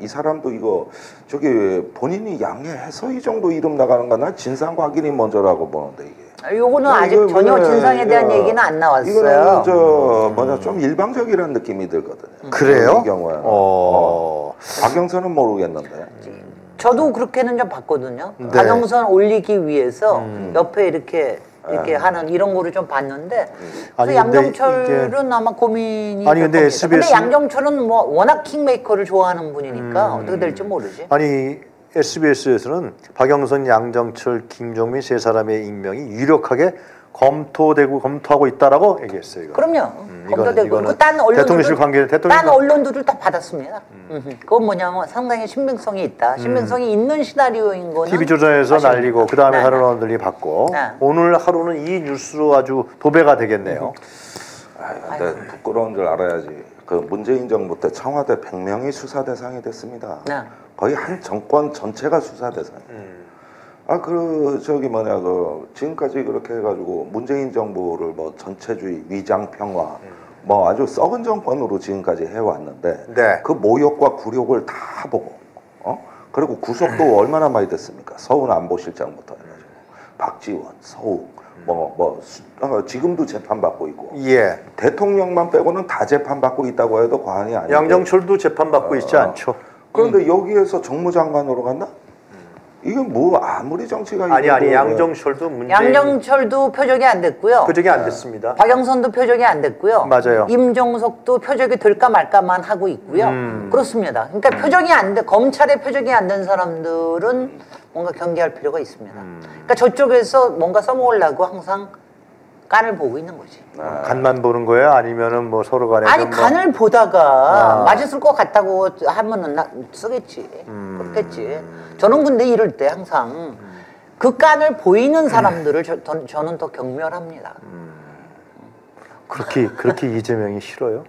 이 사람도 이거 저기 본인이 양해해서 이 정도 이름 나가는 거나 진상 확인이 먼저라고 보는데 이게. 요거는 아직 이거, 전혀 진상에 대한 이거, 얘기는 안 나왔어요. 이거는 저 뭐냐 좀 일방적이라는 느낌이 들거든요. 음. 그래요? 이 경우에는. 어. 박영선은 모르겠는데. 저도 그렇게는 좀 봤거든요. 네. 박영선 올리기 위해서 음. 옆에 이렇게 이렇게 음. 하는 이런 거를 좀 봤는데. 그래서 양정철은 이게... 아마 고민이. 아니 근데 에스비에스. 근데 양정철은 뭐 워낙 킹메이커를 좋아하는 분이니까 음. 어떻게 될지 모르지. 아니. 에스비에스에서는 박영선, 양정철, 김종민 세 사람의 임명이 유력하게 검토되고 검토하고 있다라고 얘기했어요. 이거. 그럼요. 음, 검토되고 이거는, 이거는 딴 언론들을 대통령실 관계 대통령 딴 언론들을 다 받았습니다. 음. 음. 그건 뭐냐면 상당히 신빙성이 있다. 신빙성이 음. 있는 시나리오인 거는 티비 조선에서 날리고 그 다음에 다른 언론들이 받고 네. 오늘 하루는 이 뉴스로 아주 도배가 되겠네요. 음. 아유, 근데 부끄러운 줄 알아야지. 그 문재인 정부 때 청와대 백 명이 수사 대상이 됐습니다. 네. 거의 한 정권 전체가 수사 대상. 음. 아, 그 저기 뭐냐 그 지금까지 그렇게 해가지고 문재인 정부를 뭐 전체주의 위장 평화 음. 뭐 아주 썩은 정권으로 지금까지 해왔는데 네. 그 모욕과 굴욕을 다 보고 어 그리고 구속도 음. 얼마나 많이 됐습니까? 서훈 안보실장부터 해가지고 박지원, 서욱 뭐 뭐 뭐, 지금도 재판 받고 있고 예. 대통령만 빼고는 다 재판 받고 있다고 해도 과언이 아니에요. 양정철도 재판 받고 어, 있지 않죠. 그런데 음. 여기에서 정무장관으로 간다? 이게 뭐 아무리 정치가 아니 아니 양정철도 문제 양정철도 표적이 안 됐고요. 표적이 안 됐습니다. 박영선도 표적이 안 됐고요. 맞아요. 임종석도 표적이 될까 말까만 하고 있고요. 음. 그렇습니다. 그러니까 표적이 안 돼 검찰의 표적이 안 된 사람들은 뭔가 경계할 필요가 있습니다. 음. 그러니까 저쪽에서 뭔가 써먹으려고 항상 간을 보고 있는 거지. 아, 간만 보는 거예요? 아니면은 뭐 서로 간에 아니 간을 뭐... 보다가 아. 맞을 것 같다고 하면은 나 쓰겠지. 음. 그렇겠지. 저는 근데 이럴 때 항상 음. 그 간을 보이는 사람들을 음. 저, 저는 더 경멸합니다. 음. 그렇게 그렇게 이재명이 싫어요?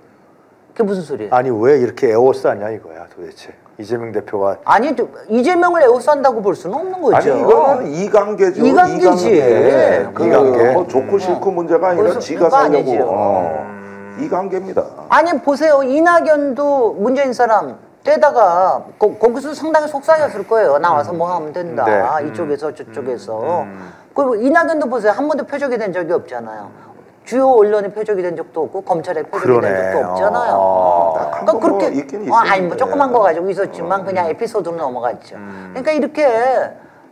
그게 무슨 소리예요? 아니 왜 이렇게 애워싸냐 이거야 도대체. 이재명 대표가 아니 이재명을 애호산다고 볼 수는 없는 거죠. 아니 이거는 이관계죠. 이관계지. 이관계. 그 이관계. 뭐 좋고 싫고 음. 문제가 아니라 지가 살려고. 어. 이관계입니다. 아니 보세요. 이낙연도 문재인 사람 떼다가 거, 거기서 상당히 속상했을 거예요. 나와서 음. 뭐 하면 된다. 네. 이쪽에서 저쪽에서. 음. 그리고 이낙연도 보세요. 한 번도 표적이 된 적이 없잖아요. 주요 언론의 표적이 된 적도 없고 검찰의 표적이 그러네. 된 적도 없잖아요. 어. 그러니까 그렇게 어, 아니 뭐 조그만 거 가지고 있었지만 어. 그냥 에피소드로 넘어갔죠. 음. 그러니까 이렇게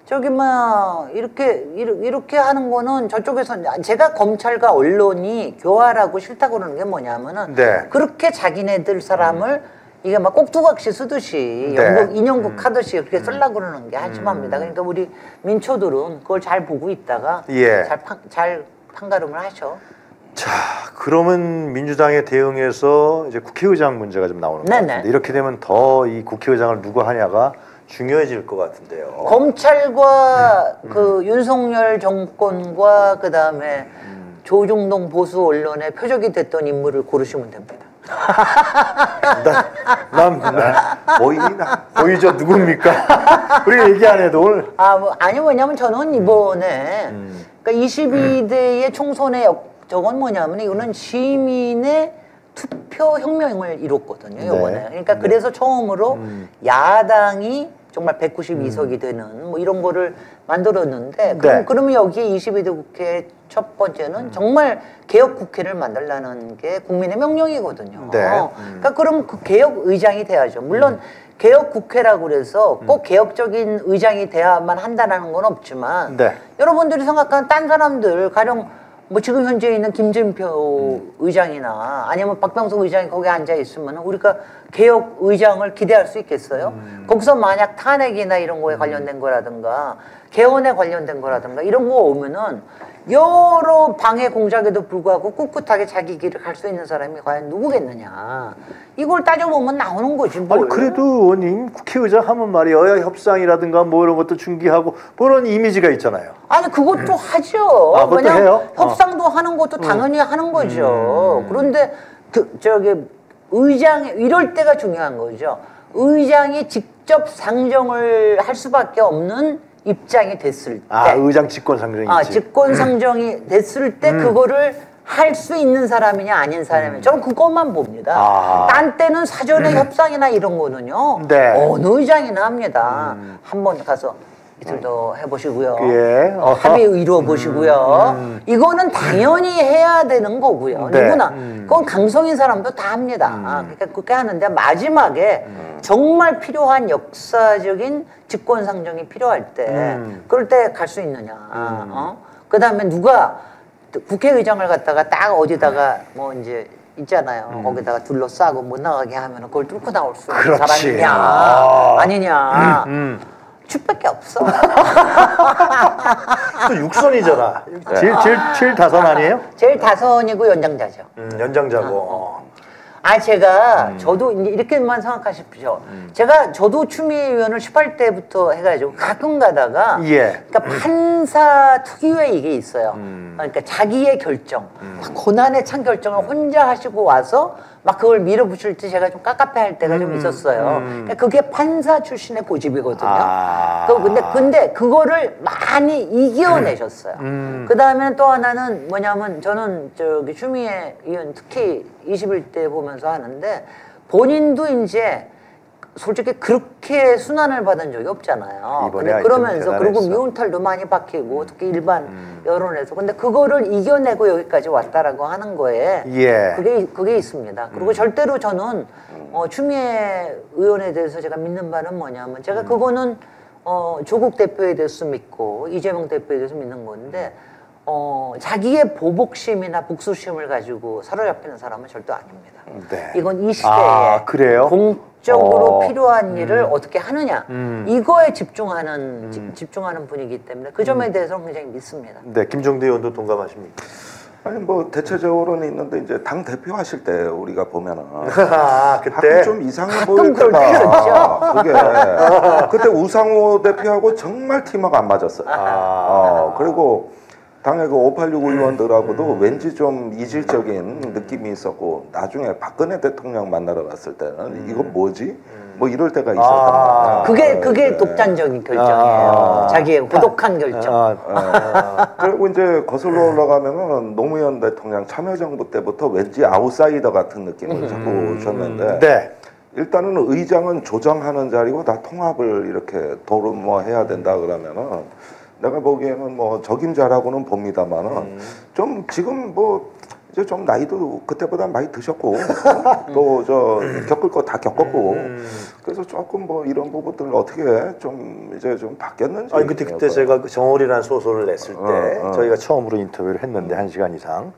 저기 뭐 이렇게 이렇게 하는 거는 저쪽에서 제가 검찰과 언론이 교활하고 싫다고 그러는 게 뭐냐면은 네. 그렇게 자기네들 사람을 음. 이게 막 꼭두각시 쓰듯이 네. 영국 인형국 하듯이 그렇게 쓰려고 그러는 게 한심합니다. 그러니까 우리 민초들은 그걸 잘 보고 있다가 예. 잘, 판, 잘 판가름을 하셔. 자, 그러면 민주당의 대응에서 이제 국회의장 문제가 좀 나오는 네네. 것 같은데 이렇게 되면 더 이 국회의장을 누가 하냐가 중요해질 것 같은데요. 검찰과 음. 그 음. 윤석열 정권과 그다음에 음. 조중동 보수 언론의 표적이 됐던 인물을 고르시면 됩니다. 난난 보이나 보이죠 누굽니까? 우리 얘기 안 해도 오늘 아 뭐 아니 뭐냐면 저는 이번에 음. 그러니까 이십이 대의 음. 총선의 역 저건 뭐냐면 이거는 시민의 투표 혁명을 이뤘거든요. 이번에. 네. 그러니까 네. 그래서 처음으로 음. 야당이 정말 백구십이 석이 음. 되는 뭐 이런 거를 만들었는데 네. 그럼, 그러면 여기에 이십이 대 국회 첫 번째는 음. 정말 개혁 국회를 만들라는 게 국민의 명령이거든요. 네. 음. 그러니까 그럼 그 개혁 의장이 돼야죠. 물론 음. 개혁 국회라고 그래서 꼭 음. 개혁적인 의장이 돼야만 한다는 건 없지만 네. 여러분들이 생각하는 딴 사람들 가령 뭐 지금 현재 있는 김진표 음. 의장이나 아니면 박병석 의장이 거기 앉아 있으면 우리가 개혁 의장을 기대할 수 있겠어요? 음. 거기서 만약 탄핵이나 이런 거에 관련된 거라든가 개헌에 관련된 거라든가 이런 거 오면은 여러 방해 공작에도 불구하고 꿋꿋하게 자기 길을 갈 수 있는 사람이 과연 누구겠느냐. 이걸 따져보면 나오는 거지 뭘. 아니, 그래도 의원님 국회의장 하면 말이야 여야 협상이라든가 뭐 이런 것도 중기하고 그런 이미지가 있잖아요. 아니 그것도 하죠. 아, 그것도 해요? 협상도 어. 하는 것도 당연히 음. 하는 거죠. 음. 그런데 그, 저기 의장 이럴 때가 중요한 거죠. 의장이 직접 상정을 할 수밖에 없는 입장이 됐을 때, 아, 의장 직권 상정이지. 아, 직권 상정이 됐을 때 음. 그거를 할 수 있는 사람이냐 아닌 사람이냐. 저는 그것만 봅니다. 아. 딴 때는 사전에 음. 협상이나 이런 거는요. 네. 어느 의장이나 합니다. 음. 한번 가서 이틀도 음. 해보시고요. 예. 합의 이루어 보시고요. 음. 이거는 당연히 해야 되는 거고요. 네. 누구나. 음. 그건 강성인 사람도 다 합니다. 음. 그러니까 그렇게 하는데 마지막에 음. 정말 필요한 역사적인 직권상정이 필요할 때 음. 그럴 때 갈 수 있느냐. 음. 어? 그다음에 누가 국회의장을 갖다가 딱 어디다가 뭐 이제 있잖아요. 음. 거기다가 둘러싸고 못 나가게 하면 그걸 뚫고 나올 수 있는 그렇지. 사람이냐 아. 아니냐. 음, 음. 춥밖에 없어. 또 육선이잖아. 제일, 제일, 제일 다선 아니에요? 제일 다선이고 연장자죠. 음, 연장자고. 어. 아, 제가, 음. 저도 이렇게만 생각하십시오. 음. 제가, 저도 추미애 의원을 십팔 대부터 해가지고 가끔 가다가, 예. 그러니까 음. 판사 특유의 이게 있어요. 음. 그러니까 자기의 결정, 음. 막 고난의 찬 결정을 혼자 하시고 와서 막 그걸 밀어붙일 때 제가 좀 깝깝해 할 때가 음. 좀 있었어요. 음. 그러니까 그게 판사 출신의 고집이거든요. 아. 그, 근데, 근데 그거를 많이 이겨내셨어요. 음. 그 다음에 또 하나는 뭐냐면 저는 저기 추미애 의원 특히 이십일 대 보면서 하는데 본인도 이제 솔직히 그렇게 순환을 받은 적이 없잖아요. 근데 그러면서 그리고 미운털도 많이 박히고 특히 일반 음. 여론에서 근데 그거를 이겨내고 여기까지 왔다라고 하는 거에 예. 그게 그게 있습니다. 그리고 음. 절대로 저는 어, 추미애 의원에 대해서 제가 믿는 바는 뭐냐면 제가 음. 그거는 어, 조국 대표에 대해서 믿고 이재명 대표에 대해서 믿는 건데. 어, 자기의 보복심이나 복수심을 가지고 사로잡히는 사람은 절대 아닙니다. 네. 이건 이 시대에 아, 공적으로 어. 필요한 음. 일을 어떻게 하느냐 음. 이거에 집중하는 음. 지, 집중하는 분이기 때문에 그 점에 음. 대해서는 굉장히 믿습니다. 네, 김종대 의원도 동감하십니까? 아니 뭐 대체적으로는 있는데 이제 당 대표 하실 때 우리가 보면은 아, 그때 좀 이상해 보일 때가 그게 그때 우상호 대표하고 정말 팀워크가 안 맞았어요. 아. 어, 그리고 당의 그 오팔육 음, 의원들하고도 음. 왠지 좀 이질적인 음. 느낌이 있었고 나중에 박근혜 대통령 만나러 갔을 때는 음. 이건 뭐지? 음. 뭐 이럴 때가 있었단 말이야. 아, 그게 네. 그게 독단적인 결정이에요. 아, 자기의 고독한 아, 결정. 아, 아, 그리고 이제 거슬러 올라가면은 노무현 대통령 참여정부 때부터 왠지 아웃사이더 같은 느낌을 자꾸 음. 줬는데 네. 일단은 의장은 조정하는 자리고 다 통합을 이렇게 도모해야 된다 그러면은 내가 보기에는 뭐 적임자라고는 봅니다만은 음. 좀 지금 뭐 이제 좀 나이도 그때보다 많이 드셨고 또 저 겪을 거 다 겪었고 음. 그래서 조금 뭐 이런 부분들을 어떻게 좀 이제 좀 바뀌었는지. 아니 그때 그때 제가 그 정월이라는 소설을 냈을 때 어, 어. 저희가 처음으로 인터뷰를 했는데 한 시간 이상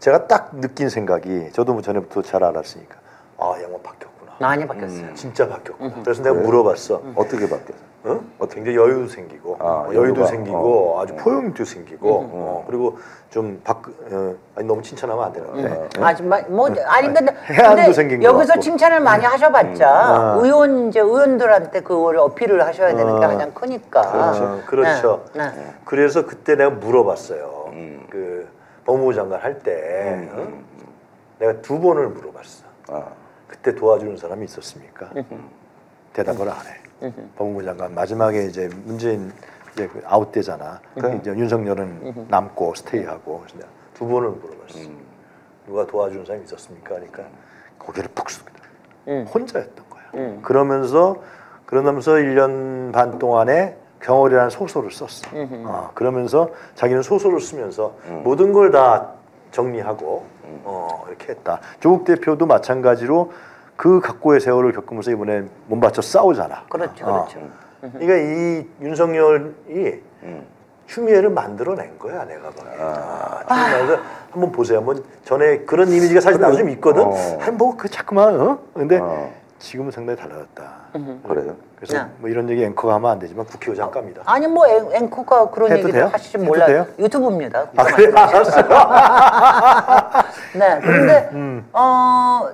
제가 딱 느낀 생각이 저도 뭐 전에부터 잘 알았으니까 아 양반 바뀌었구나. 많이 바뀌었어요. 음. 진짜 바뀌었구나. 음. 그래서 내가 네. 물어봤어. 음. 어떻게 바뀌었어? 어? 굉장히 여유도 생기고 아, 여유도 여유가, 생기고 어. 아주 포용도 생기고 음. 어. 그리고 좀 박, 어, 아니 너무 칭찬하면 안 되는데 음. 네. 아니 뭐 아니 근데, 근데 여기서 칭찬을 많이 하셔봤자 음. 음. 의원 이제 의원들한테 그거를 어필을 하셔야 음. 되는 게 가장 크니까 그렇죠, 아. 그렇죠. 네. 네. 그래서 그때 내가 물어봤어요. 음. 그 법무부 장관 할 때 음. 어? 내가 두 번을 물어봤어. 아. 그때 도와주는 사람이 있었습니까? 음. 대답을 안 해. 법무부 장관 마지막에 이제 문재인 이제 아웃되잖아. 그래. 이제 윤석열은 남고 스테이하고 두 번을 물어봤어. 음. 누가 도와주는 사람이 있었습니까? 그러니까 고개를 푹 숙이다. 음. 혼자였던 거야. 음. 그러면서 그러면서 일 년 반 동안에 경월이라는 소설을 썼어. 음. 어, 그러면서 자기는 소설을 쓰면서 음. 모든 걸 다 정리하고 음. 어, 이렇게 했다. 조국 대표도 마찬가지로. 그 각고의 세월을 겪으면서 이번에 몸 받쳐 싸우잖아. 그렇죠, 어. 그렇죠. 그러니까 이 윤석열이 음. 추미애를 만들어낸 거야, 내가 보기에는. 아, 추미애가 아. 한번 보세요. 한번 전에 그런 이미지가 사실 나도 좀 있거든. 어. 아니 뭐 그 자꾸만 어? 근데 어. 지금은 상당히 달라졌다. 음흠. 그래요? 그래서 야. 뭐 이런 얘기 앵커가 하면 안 되지만 국회의장 갑니다. 아니 뭐 앵, 앵커가 그런 얘기도 하실지 몰라요. 유튜브입니다. 아 그래요? 알았어. 네. 근데 음. 어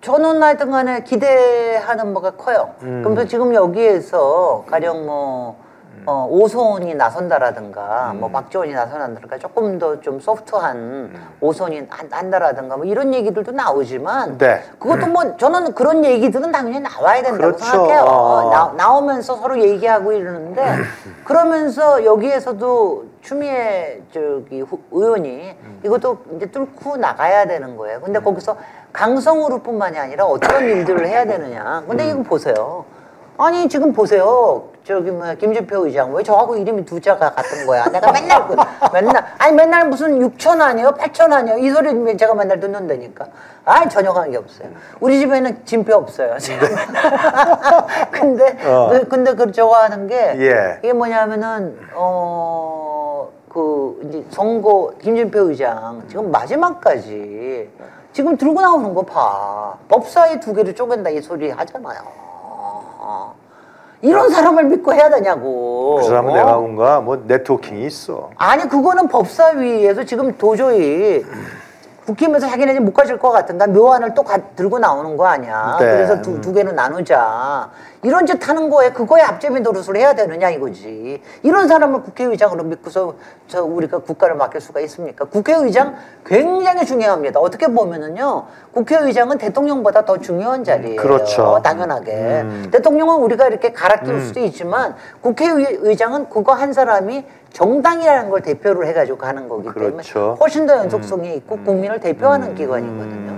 저는 하여튼 간에 기대하는 뭐가 커요. 음. 그럼 지금 여기에서 가령 뭐 어, 오선이 나선다라든가 음. 뭐 박지원이 나선다라든가 조금 더 좀 소프트한 음. 오선이 한, 한다라든가 뭐 이런 얘기들도 나오지만 네. 그것도 뭐 저는 그런 얘기들은 당연히 나와야 된다고 그렇죠. 생각해요. 어, 나, 나오면서 서로 얘기하고 이러는데 그러면서 여기에서도 추미애 저기 후, 의원이 음. 이것도 이제 뚫고 나가야 되는 거예요. 근데 음. 거기서 강성으로뿐만이 아니라 어떤 일들을 해야 되느냐. 근데 음. 이거 보세요. 아니 지금 보세요. 저기 뭐 김진표 의장 왜 저하고 이름이 두 자가 같은 거야? 내가 맨날 맨날 아니 맨날 무슨 육천 아니에요, 팔천 아니에요 이 소리 제가 맨날 듣는다니까. 아 전혀 관계 없어요. 우리 집에는 진표 없어요. 근데 어. 근데 그 저거 하는 게 예. 이게 뭐냐면은 어 그 이제 선거 김진표 의장 지금 마지막까지 지금 들고 나오는 거 봐. 법사위 두 개를 쪼갠다 이 소리 하잖아요. 이런 사람을 믿고 해야 되냐고. 그 사람은 어? 내가 뭔가 뭐 네트워킹이 있어. 아니 그거는 법사위에서 지금 도저히 국힘에서 자기네는 못 가질 것 같은가 묘안을 또 가, 들고 나오는 거 아니야. 네. 그래서 두, 두 개는 나누자. 이런 짓 하는 거에 그거에 앞제비 노릇을 해야 되느냐 이거지. 이런 사람을 국회의장으로 믿고서 저 우리가 국가를 맡길 수가 있습니까? 국회의장 굉장히 중요합니다. 어떻게 보면은요. 국회의장은 대통령보다 더 중요한 자리예요. 그렇죠. 당연하게. 음. 대통령은 우리가 이렇게 갈아 끼울 음. 수도 있지만 국회의장은 그거 한 사람이 정당이라는 걸 대표를 해가지고 가는 거기 때문에 그렇죠. 훨씬 더 연속성이 음. 있고 국민을 대표하는 음. 기관이거든요.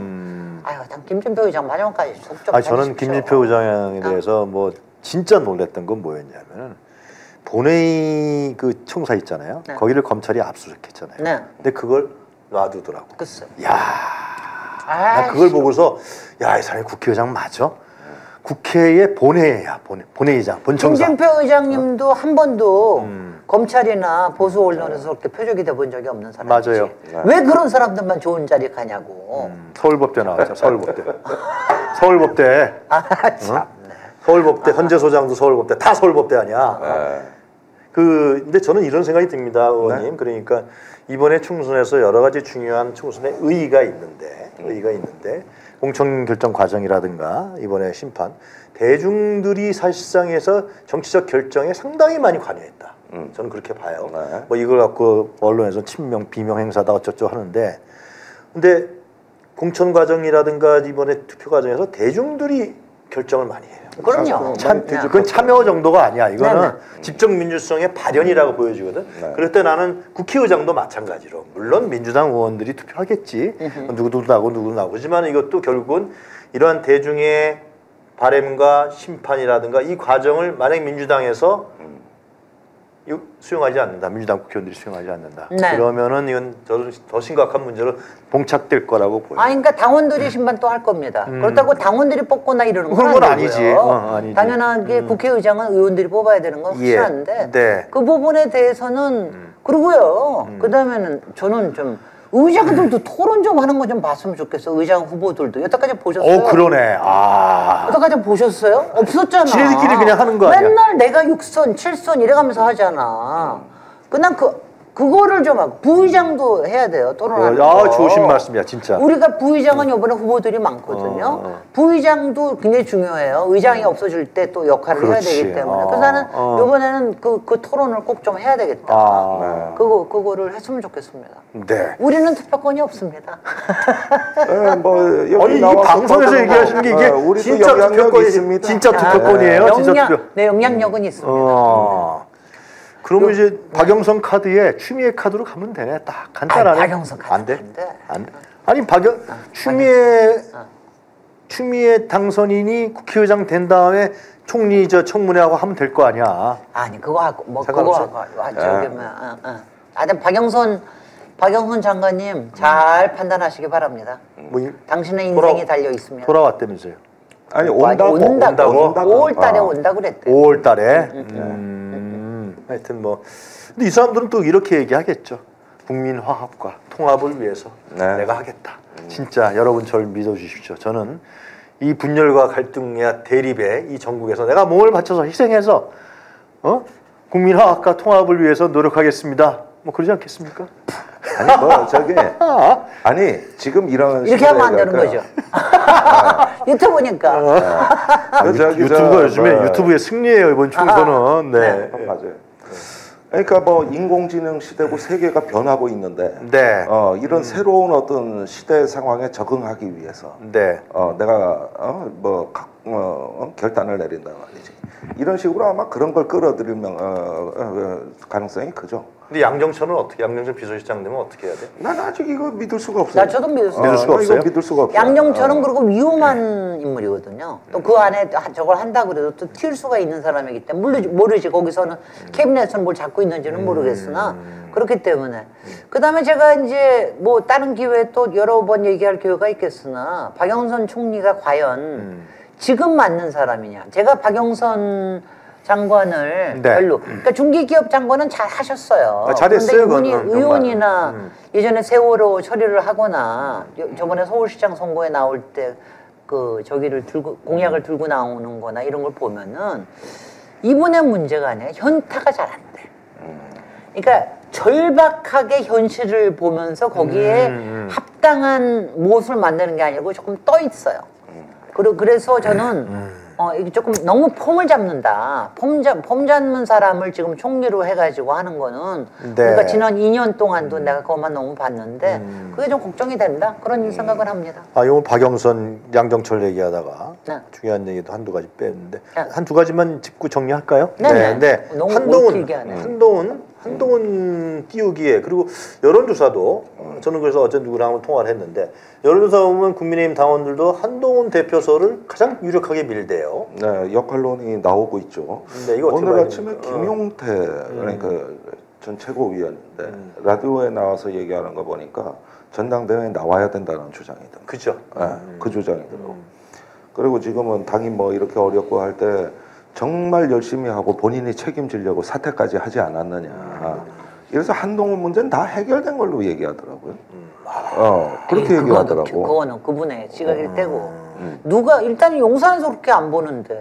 아유, 난 김진표 의장 마지막까지 속적. 아, 저는 김진표 의장에 대해서 어. 뭐 진짜 놀랬던 건 뭐였냐면 본회의 그 청사 있잖아요. 네. 거기를 검찰이 압수수색했잖아요. 네. 근데 그걸 놔두더라고. 글쎄. 야, 아, 그걸 싫어. 보고서 야, 이 사람이 국회의장 맞아? 국회의 본회의야, 본회, 본회의장, 본청사. 김진표 의장님도 어? 한 번도 음. 검찰이나 보수 언론에서 그렇게 표적이 돼본 적이 없는 사람이지. 맞아요. 왜 그런 사람들만 좋은 자리 가냐고. 음. 서울법대 나왔죠, 서울법대. 서울법대. 아, 참. 응? 서울법대, 현재 소장도 서울법대, 다 서울법대 아니야. 네. 그, 근데 저는 이런 생각이 듭니다, 의원님. 네. 그러니까 이번에 총선에서 여러 가지 중요한 총선의 의의가 있는데, 의의가 있는데, 공천결정 과정이라든가 이번에 심판 대중들이 사실상에서 정치적 결정에 상당히 많이 관여했다. 음. 저는 그렇게 봐요. 네. 뭐 이걸 갖고 언론에서 친명 비명 행사다 어쩌죠 하는데 근데 공천 과정이라든가 이번에 투표 과정에서 대중들이 결정을 많이 해요. 그럼요. 참, 참, 그건 참여 정도가 아니야. 이거는 네, 네. 직접 민주성의 발현이라고 음. 보여주거든. 네. 그럴 때 나는 국회의장도 마찬가지로 물론 민주당 의원들이 투표하겠지. 음흠. 누구도 나고 누구도 나오지만 이것도 결국은 이러한 대중의 바램과 심판이라든가 이 과정을 만약 민주당에서 음. 수용하지 않는다. 민주당 국회의원들이 수용하지 않는다. 네. 그러면은 이건 더 심각한 문제로 봉착될 거라고 보여요. 아, 그러니까 당원들이 심판 또 할 겁니다. 음. 그렇다고 당원들이 뽑거나 이러는 건, 건 아니지. 어, 아니지. 당연하게 음. 국회의장은 의원들이 뽑아야 되는 건 확실한데 예. 네. 그 부분에 대해서는 음. 그러고요. 음. 그다음에는 저는 좀 의장들도 토론 좀 하는 거 좀 봤으면 좋겠어. 의장 후보들도 여태까지 보셨어요? 어 그러네. 아 여태까지 보셨어요? 없었잖아. 지네들끼리 그냥 하는 거 아니야? 맨날 내가 육선, 칠선 이래가면서 하잖아. 그냥 그 그거를 좀 하고 부의장도 해야 돼요. 토론하는 어, 거. 아 좋으신 말씀이야 진짜. 우리가 부의장은 이번에 후보들이 많거든요. 어. 부의장도 굉장히 중요해요. 의장이 없어질 때 또 역할을 그렇지. 해야 되기 때문에. 그래서 나는 어. 이번에는 그, 그 토론을 꼭 좀 해야 되겠다. 아, 네. 그거, 그거를 했으면 좋겠습니다. 네. 우리는 투표권이 없습니다. 네, 뭐 아니 이게 방송에서 얘기하시는 게 이게 어, 진짜 투표권이 있습니다. 진짜 투표권이에요. 아, 네. 진짜 영향, 투표. 네, 영향력은 있습니다. 어. 그러면 이제 네. 박영선 카드에 추미애 카드로 가면 되네. 딱 간단하네. 아니, 박영선 카드 안 돼? 안 돼. 안 돼. 아니 박영 아, 추미애 아. 추미애 당선인이 국회의장 된 다음에 총리 저 청문회하고 하면 될 거 아니야. 아니 그거 하고 뭐 그거 하고 저기 뭐 아, 아. 아니 박영선 박영선 장관님 잘 음. 판단하시기 바랍니다. 뭐 이, 당신의 인생이 돌아, 달려 있습니다. 돌아왔다면서요. 아니 온다고 온다고, 온다고? 온다고? 오월 달에 아. 온다고 그랬대. 오월 달에. 음. 음. 음. 하여튼 뭐 근데 이 사람들은 또 이렇게 얘기하겠죠. 국민 화합과 통합을 위해서 네. 내가 하겠다. 음. 진짜 여러분 저를 믿어주십시오. 저는 이 분열과 갈등과 대립에 이 전국에서 내가 몸을 바쳐서 희생해서 어? 국민 화합과 통합을 위해서 노력하겠습니다. 뭐 그러지 않겠습니까? 아니 뭐 저게 아니 지금 이런 이렇게 하면 안 되는 거죠. 아. 유튜브니까. 아. 아, 유튜브가 요즘에 뭐. 유튜브의 승리예요 이번 총선은. 아. 네. 네. 맞아요. 그러니까 뭐 인공지능 시대고 세계가 변하고 있는데 네. 어, 이런 음. 새로운 어떤 시대 상황에 적응하기 위해서 네. 어, 내가 어, 뭐 각, 어, 결단을 내린다는 말이지. 이런 식으로 아마 그런 걸 끌어들이면 어, 어, 가능성이 크죠. 근데 양정철은 어떻게? 양정철 비서실장 되면 어떻게 해야 돼? 난 아직 이거 믿을 수가 없어요. 나 저도 믿을 수가, 어, 믿을 수가 없어요. 믿을 수가 없어요. 양정철은 어. 그리고 위험한 네. 인물이거든요. 또 그 안에 저걸 한다 그래도 또 튈 수가 있는 사람이기 때문에 모르지. 거기서는 캐비넷에서는 뭘 잡고 있는지는 모르겠으나 음. 그렇기 때문에 그다음에 제가 이제 뭐 다른 기회에 또 여러 번 얘기할 기회가 있겠으나 박영선 총리가 과연 음. 지금 맞는 사람이냐? 제가 박영선 장관을 네. 별로 그러니까 중기기업 장관은 잘 하셨어요. 아, 잘했어요. 그런데 이분이 의원이나 음. 예전에 세월호 처리를 하거나 저번에 서울시장 선거에 나올 때 그 저기를 들고 공약을 들고 나오는 거나 이런 걸 보면은 이분의 문제가 아니라 현타가 잘 안 돼. 그러니까 절박하게 현실을 보면서 거기에 음. 합당한 모습을 만드는 게 아니고 조금 떠 있어요. 그리고 그래서 저는 어 이게 조금 너무 폼을 잡는다. 폼, 잡, 폼 잡는 사람을 지금 총리로 해가지고 하는 거는 네. 그러니까 지난 이 년 동안도 내가 그것만 너무 봤는데 음. 그게 좀 걱정이 된다. 그런 음. 생각을 합니다. 아 이건 박영선, 양정철 얘기하다가 네. 중요한 얘기도 한두 가지 빼는데 네. 한두 가지만 짚고 정리할까요? 네. 네. 네. 네. 한동훈, 한동훈, 한동훈 음. 띄우기에 그리고 여론조사도 저는 그래서 어제 누구랑 통화를 했는데 여론조사 보면 국민의힘 당원들도 한동훈 대표설을 가장 유력하게 밀대요. 네, 역할론이 나오고 있죠. 네, 이거 오늘 아침에 김용태 그러니까 음. 전 최고위원인데 음. 라디오에 나와서 얘기하는 거 보니까 전당대회에 나와야 된다는 주장이더라고요. 그죠? 네, 음. 그 주장이더라고요. 음. 그리고 지금은 당이 뭐 이렇게 어렵고 할 때 정말 열심히 하고 본인이 책임지려고 사퇴까지 하지 않았느냐. 그래서 한동훈 문제는 다 해결된 걸로 얘기하더라고요. 음. 어, 그렇게 에이, 얘기하더라고. 그거, 그거는 그분의 지각일 때고. 음. 누가 일단 용산에서 그렇게 안 보는데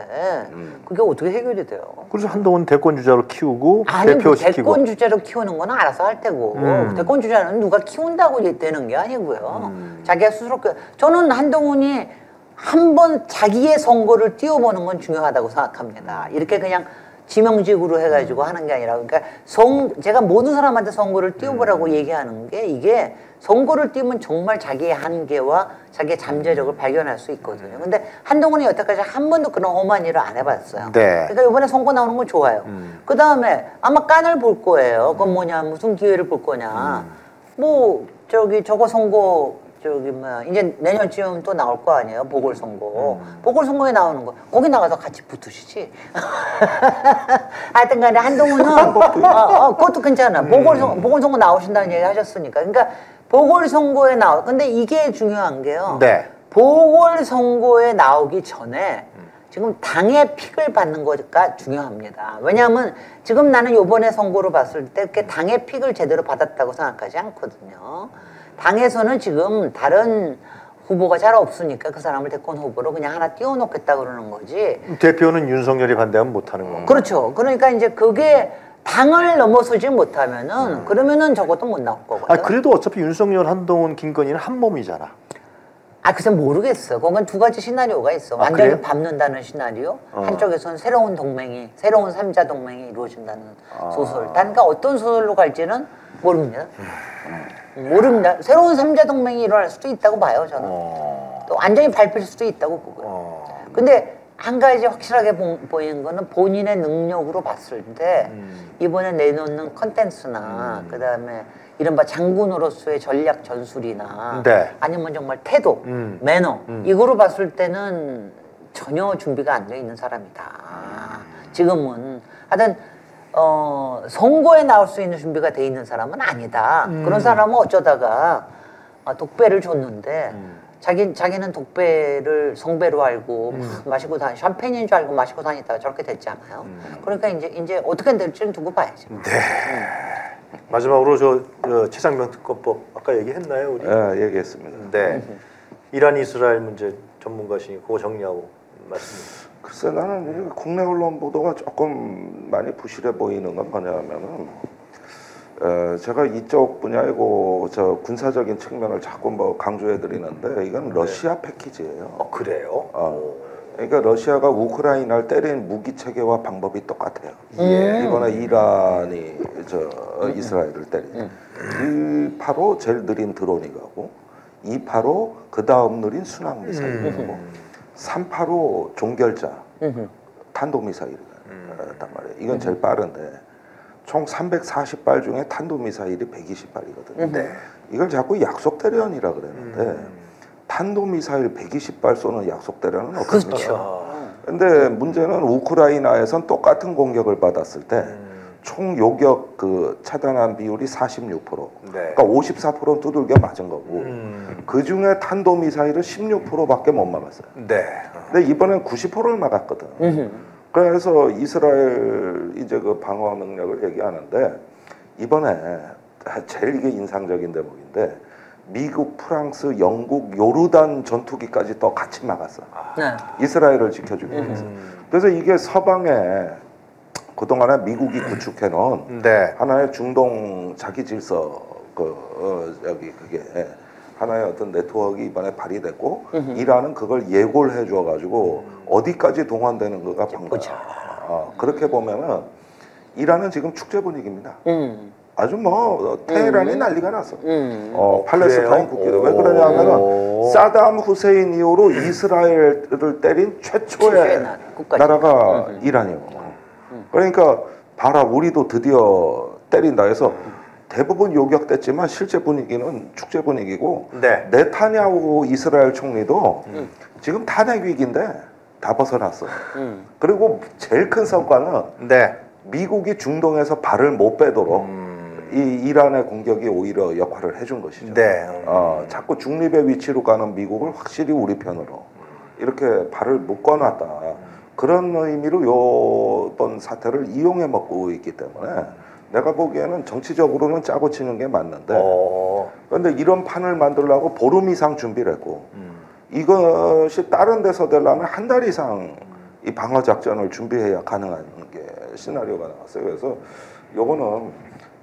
음. 그게 어떻게 해결이 돼요? 그래서 한동훈 대권 주자로 키우고 아니, 대표시키고 대권 주자로 키우는 건 알아서 할 테고 음. 대권 주자는 누가 키운다고 되는 게 아니고요. 음. 자기가 스스로 저는 한동훈이 한번 자기의 선거를 띄워보는 건 중요하다고 생각합니다. 이렇게 그냥 지명직으로 해가지고 음. 하는 게 아니라 그러니까 선, 제가 모든 사람한테 선거를 띄워보라고 음. 얘기하는 게 이게 선거를 띄우면 정말 자기의 한계와 자기의 잠재력을 발견할 수 있거든요. 근데 한동훈이 여태까지 한 번도 그런 험한 일을 안 해봤어요. 네. 그러니까 이번에 선거 나오는 건 좋아요. 음. 그 다음에 아마 깐을 볼 거예요. 그건 뭐냐 무슨 기회를 볼 거냐 음. 뭐 저기 저거 선거 저기 뭐야 이제 내년쯤 또 나올 거 아니에요. 보궐선거 음. 보궐선거에 나오는 거 거기 나가서 같이 붙으시지. 하여튼 간에 한동훈은 어, 어, 그것도 괜찮아. 음. 보궐선거, 보궐선거 나오신다는 얘기 하셨으니까 그러니까 보궐선거에 나오 근데 이게 중요한 게요. 네. 보궐선거에 나오기 전에 지금 당의 픽을 받는 거가 중요합니다. 왜냐하면 지금 나는 이번에 선거로 봤을 때 그게 당의 픽을 제대로 받았다고 생각하지 않거든요. 당에서는 지금 다른 후보가 잘 없으니까 그 사람을 대권 후보로 그냥 하나 띄워놓겠다 그러는 거지. 대표는 윤석열이 반대하면 못하는 건가요? 그렇죠. 그러니까 이제 그게 당을 넘어서지 못하면은 음. 그러면은 저것도 못 나올 거거든요. 아 그래도 어차피 윤석열, 한동훈, 김건희는 한 몸이잖아. 아 글쎄 모르겠어. 그건 두 가지 시나리오가 있어. 완전히 아, 밟는다는 시나리오. 어. 한쪽에서는 새로운 동맹이, 새로운 삼자 동맹이 이루어진다는 아. 소설. 단가 어떤 소설로 갈지는 모릅니다. 음. 모릅니다. 새로운 삼자 동맹이 일어날 수도 있다고 봐요. 저는. 어. 또 완전히 밟힐 수도 있다고 보고요. 어. 근데 한 가지 확실하게 보, 보이는 거는 본인의 능력으로 봤을 때 음. 이번에 내놓는 컨텐츠나 음. 그다음에 이른바 장군으로서의 전략 전술이나 네. 아니면 정말 태도, 음. 매너 음. 이거로 봤을 때는 전혀 준비가 안 돼 있는 사람이다. 지금은 하여튼 어, 선거에 나올 수 있는 준비가 돼 있는 사람은 아니다. 음. 그런 사람은 어쩌다가 독배를 줬는데 음. 자기, 자기는 독배를 성배로 알고 음. 마시고 다니, 샴페인인 줄 알고 마시고 다니다가 저렇게 됐지 않아요? 음. 그러니까 이제, 이제 어떻게 될지는 두고 봐야지. 네. 음. 마지막으로 저, 저 최상명 특검법 아까 얘기했나요, 우리? 아, 얘기했습니다. 네. 이란 이스라엘 문제 전문가시니 그거 정리하고 말씀해. 글쎄, 나는 국내 언론 보도가 조금 많이 부실해 보이는 건 뭐냐면은, 어, 제가 이쪽 분야이고 저 군사적인 측면을 자꾸 뭐 강조해 드리는데 이건 러시아 네. 패키지예요. 어, 그래요? 어. 그러니까 러시아가 우크라이나를 때린 무기 체계와 방법이 똑같아요. 예. 이번에 이란이 저 이스라엘을 때린 일 바로 제일 느린 드론이 가고, 이 바로 그 다음 느린 순항 미사일이 가고, 음. 삼 바로 종결자 음. 탄도 미사일이란 음. 말이에요. 이건 제일 빠른데. 총 삼백사십 발 중에 탄도미사일이 백이십 발이거든요. 네. 이걸 자꾸 약속대련이라 그러는데 음. 탄도미사일 백이십 발 쏘는 약속대련은 없습니다. 그렇죠. 근데 문제는 우크라이나에선 똑같은 공격을 받았을 때 총 음. 요격 그 차단한 비율이 사십육 퍼센트. 네. 그러니까 오십사 퍼센트는 두들겨 맞은 거고 음. 그중에 탄도미사일을 십육 퍼센트밖에 못 막았어요. 네. 근데 이번엔 구십 퍼센트를 막았거든. 음. 그래서 이스라엘 이제 그 방어 능력을 얘기하는데, 이번에 제일 이게 인상적인 대목인데 미국, 프랑스, 영국, 요르단 전투기까지 또 같이 막았어. 네. 이스라엘을 지켜주기 위해서. 음. 그래서 이게 서방에 그동안에 미국이 구축해 놓은 네. 하나의 중동 자기 질서 그 어, 여기 그게 하나의 어떤 네트워크가 이번에 발휘됐고 으흠. 이란은 그걸 예고를 해줘가지고 음. 어디까지 동원되는 거가 방금 어, 그렇게 보면은 이란은 지금 축제 분위기입니다. 음. 아주 뭐 테헤란이 음. 난리가 났어. 음. 어, 팔레스타인 국기도. 왜 그러냐 하면은 사담 후세인 이후로 이스라엘을 때린 최초의 나라가 음. 이란이에요. 음. 그러니까 봐라, 우리도 드디어 때린다 해서 대부분 요격됐지만 실제 분위기는 축제 분위기고 네. 네타냐후 이스라엘 총리도 음. 지금 탄핵 위기인데 다 벗어났어. 음. 그리고 제일 큰 성과는 네. 미국이 중동에서 발을 못 빼도록 음. 이 이란의 공격이 오히려 역할을 해준 것이죠. 네. 음. 어, 자꾸 중립의 위치로 가는 미국을 확실히 우리 편으로 이렇게 발을 묶어놨다. 그런 의미로 이번 사태를 이용해 먹고 있기 때문에 내가 보기에는 정치적으로는 짜고 치는 게 맞는데 어... 그런데 이런 판을 만들려고 보름 이상 준비를 했고 음. 이것이 다른 데서 되려면 한 달 이상 이 방어 작전을 준비해야 가능한 게 시나리오가 나왔어요. 그래서 요거는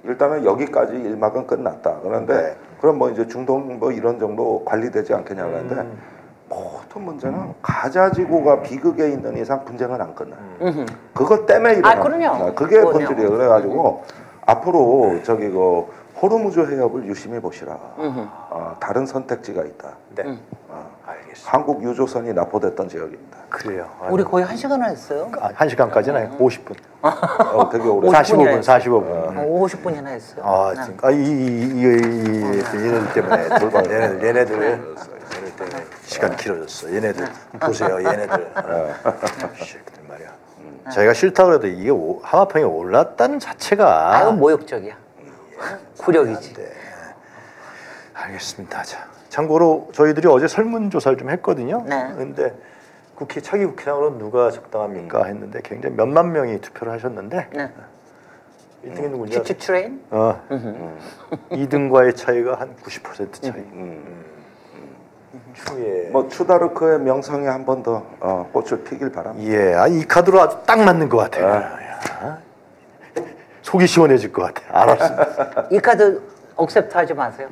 일단은 여기까지 일막은 끝났다. 그런데 네. 그럼 뭐 이제 중동 뭐 이런 정도 관리되지 않겠냐 그러는데 음. 모든 문제는 음. 가자지구가 비극에 있는 이상 분쟁은 안 끝나요. 음. 그것 때문에 일어나는 아, 그게 본질이에요. 그래가지고 음. 앞으로 저기 그 호르무즈 해협을 유심히 보시라. 음. 어, 다른 선택지가 있다. 네. 어, 알겠습니다. 한국 유조선이 납포됐던 지역입니다. 그래요. 아니, 우리 거의 한 시간을 했어요. 아, 한 시간까지는 아니고 오십 분. 어, 되게 오래. 사십오 분, 사십오 분. 어, 오십 분이나 했어요. 아, 네. 아, 이, 이, 이, 이, 얘네들 때문에 돌발. 얘네들, 얘네들 때문에 시간 길어졌어. 얘네들 보세요, 얘네들. 싫단 아, 말이야. 음. 저희가 싫다 그래도 이게 오, 하마평이 올랐다는 자체가. 아유, 모욕적이야. 굴욕이지. 예, 알겠습니다. 자, 참고로 저희들이 어제 설문조사를 좀 했거든요. 네. 근데 국회 차기 국회의원으로 누가 적당합니까 했는데 굉장히 몇만 명이 투표를 하셨는데 네. 일 등이 누구냐? 칩칩트레인? 어. 음. 이 등과의 차이가 한 구십 퍼센트 차이. 음. 추미애. 뭐 추다르크의 명성이 한 번 더 어, 꽃을 피길 바랍니다. 예, 아니, 이 카드로 아주 딱 맞는 것 같아요. 아. 속이 시원해질 것 같아요. 알았습니다. 이 카드 억셉트 하지 마세요.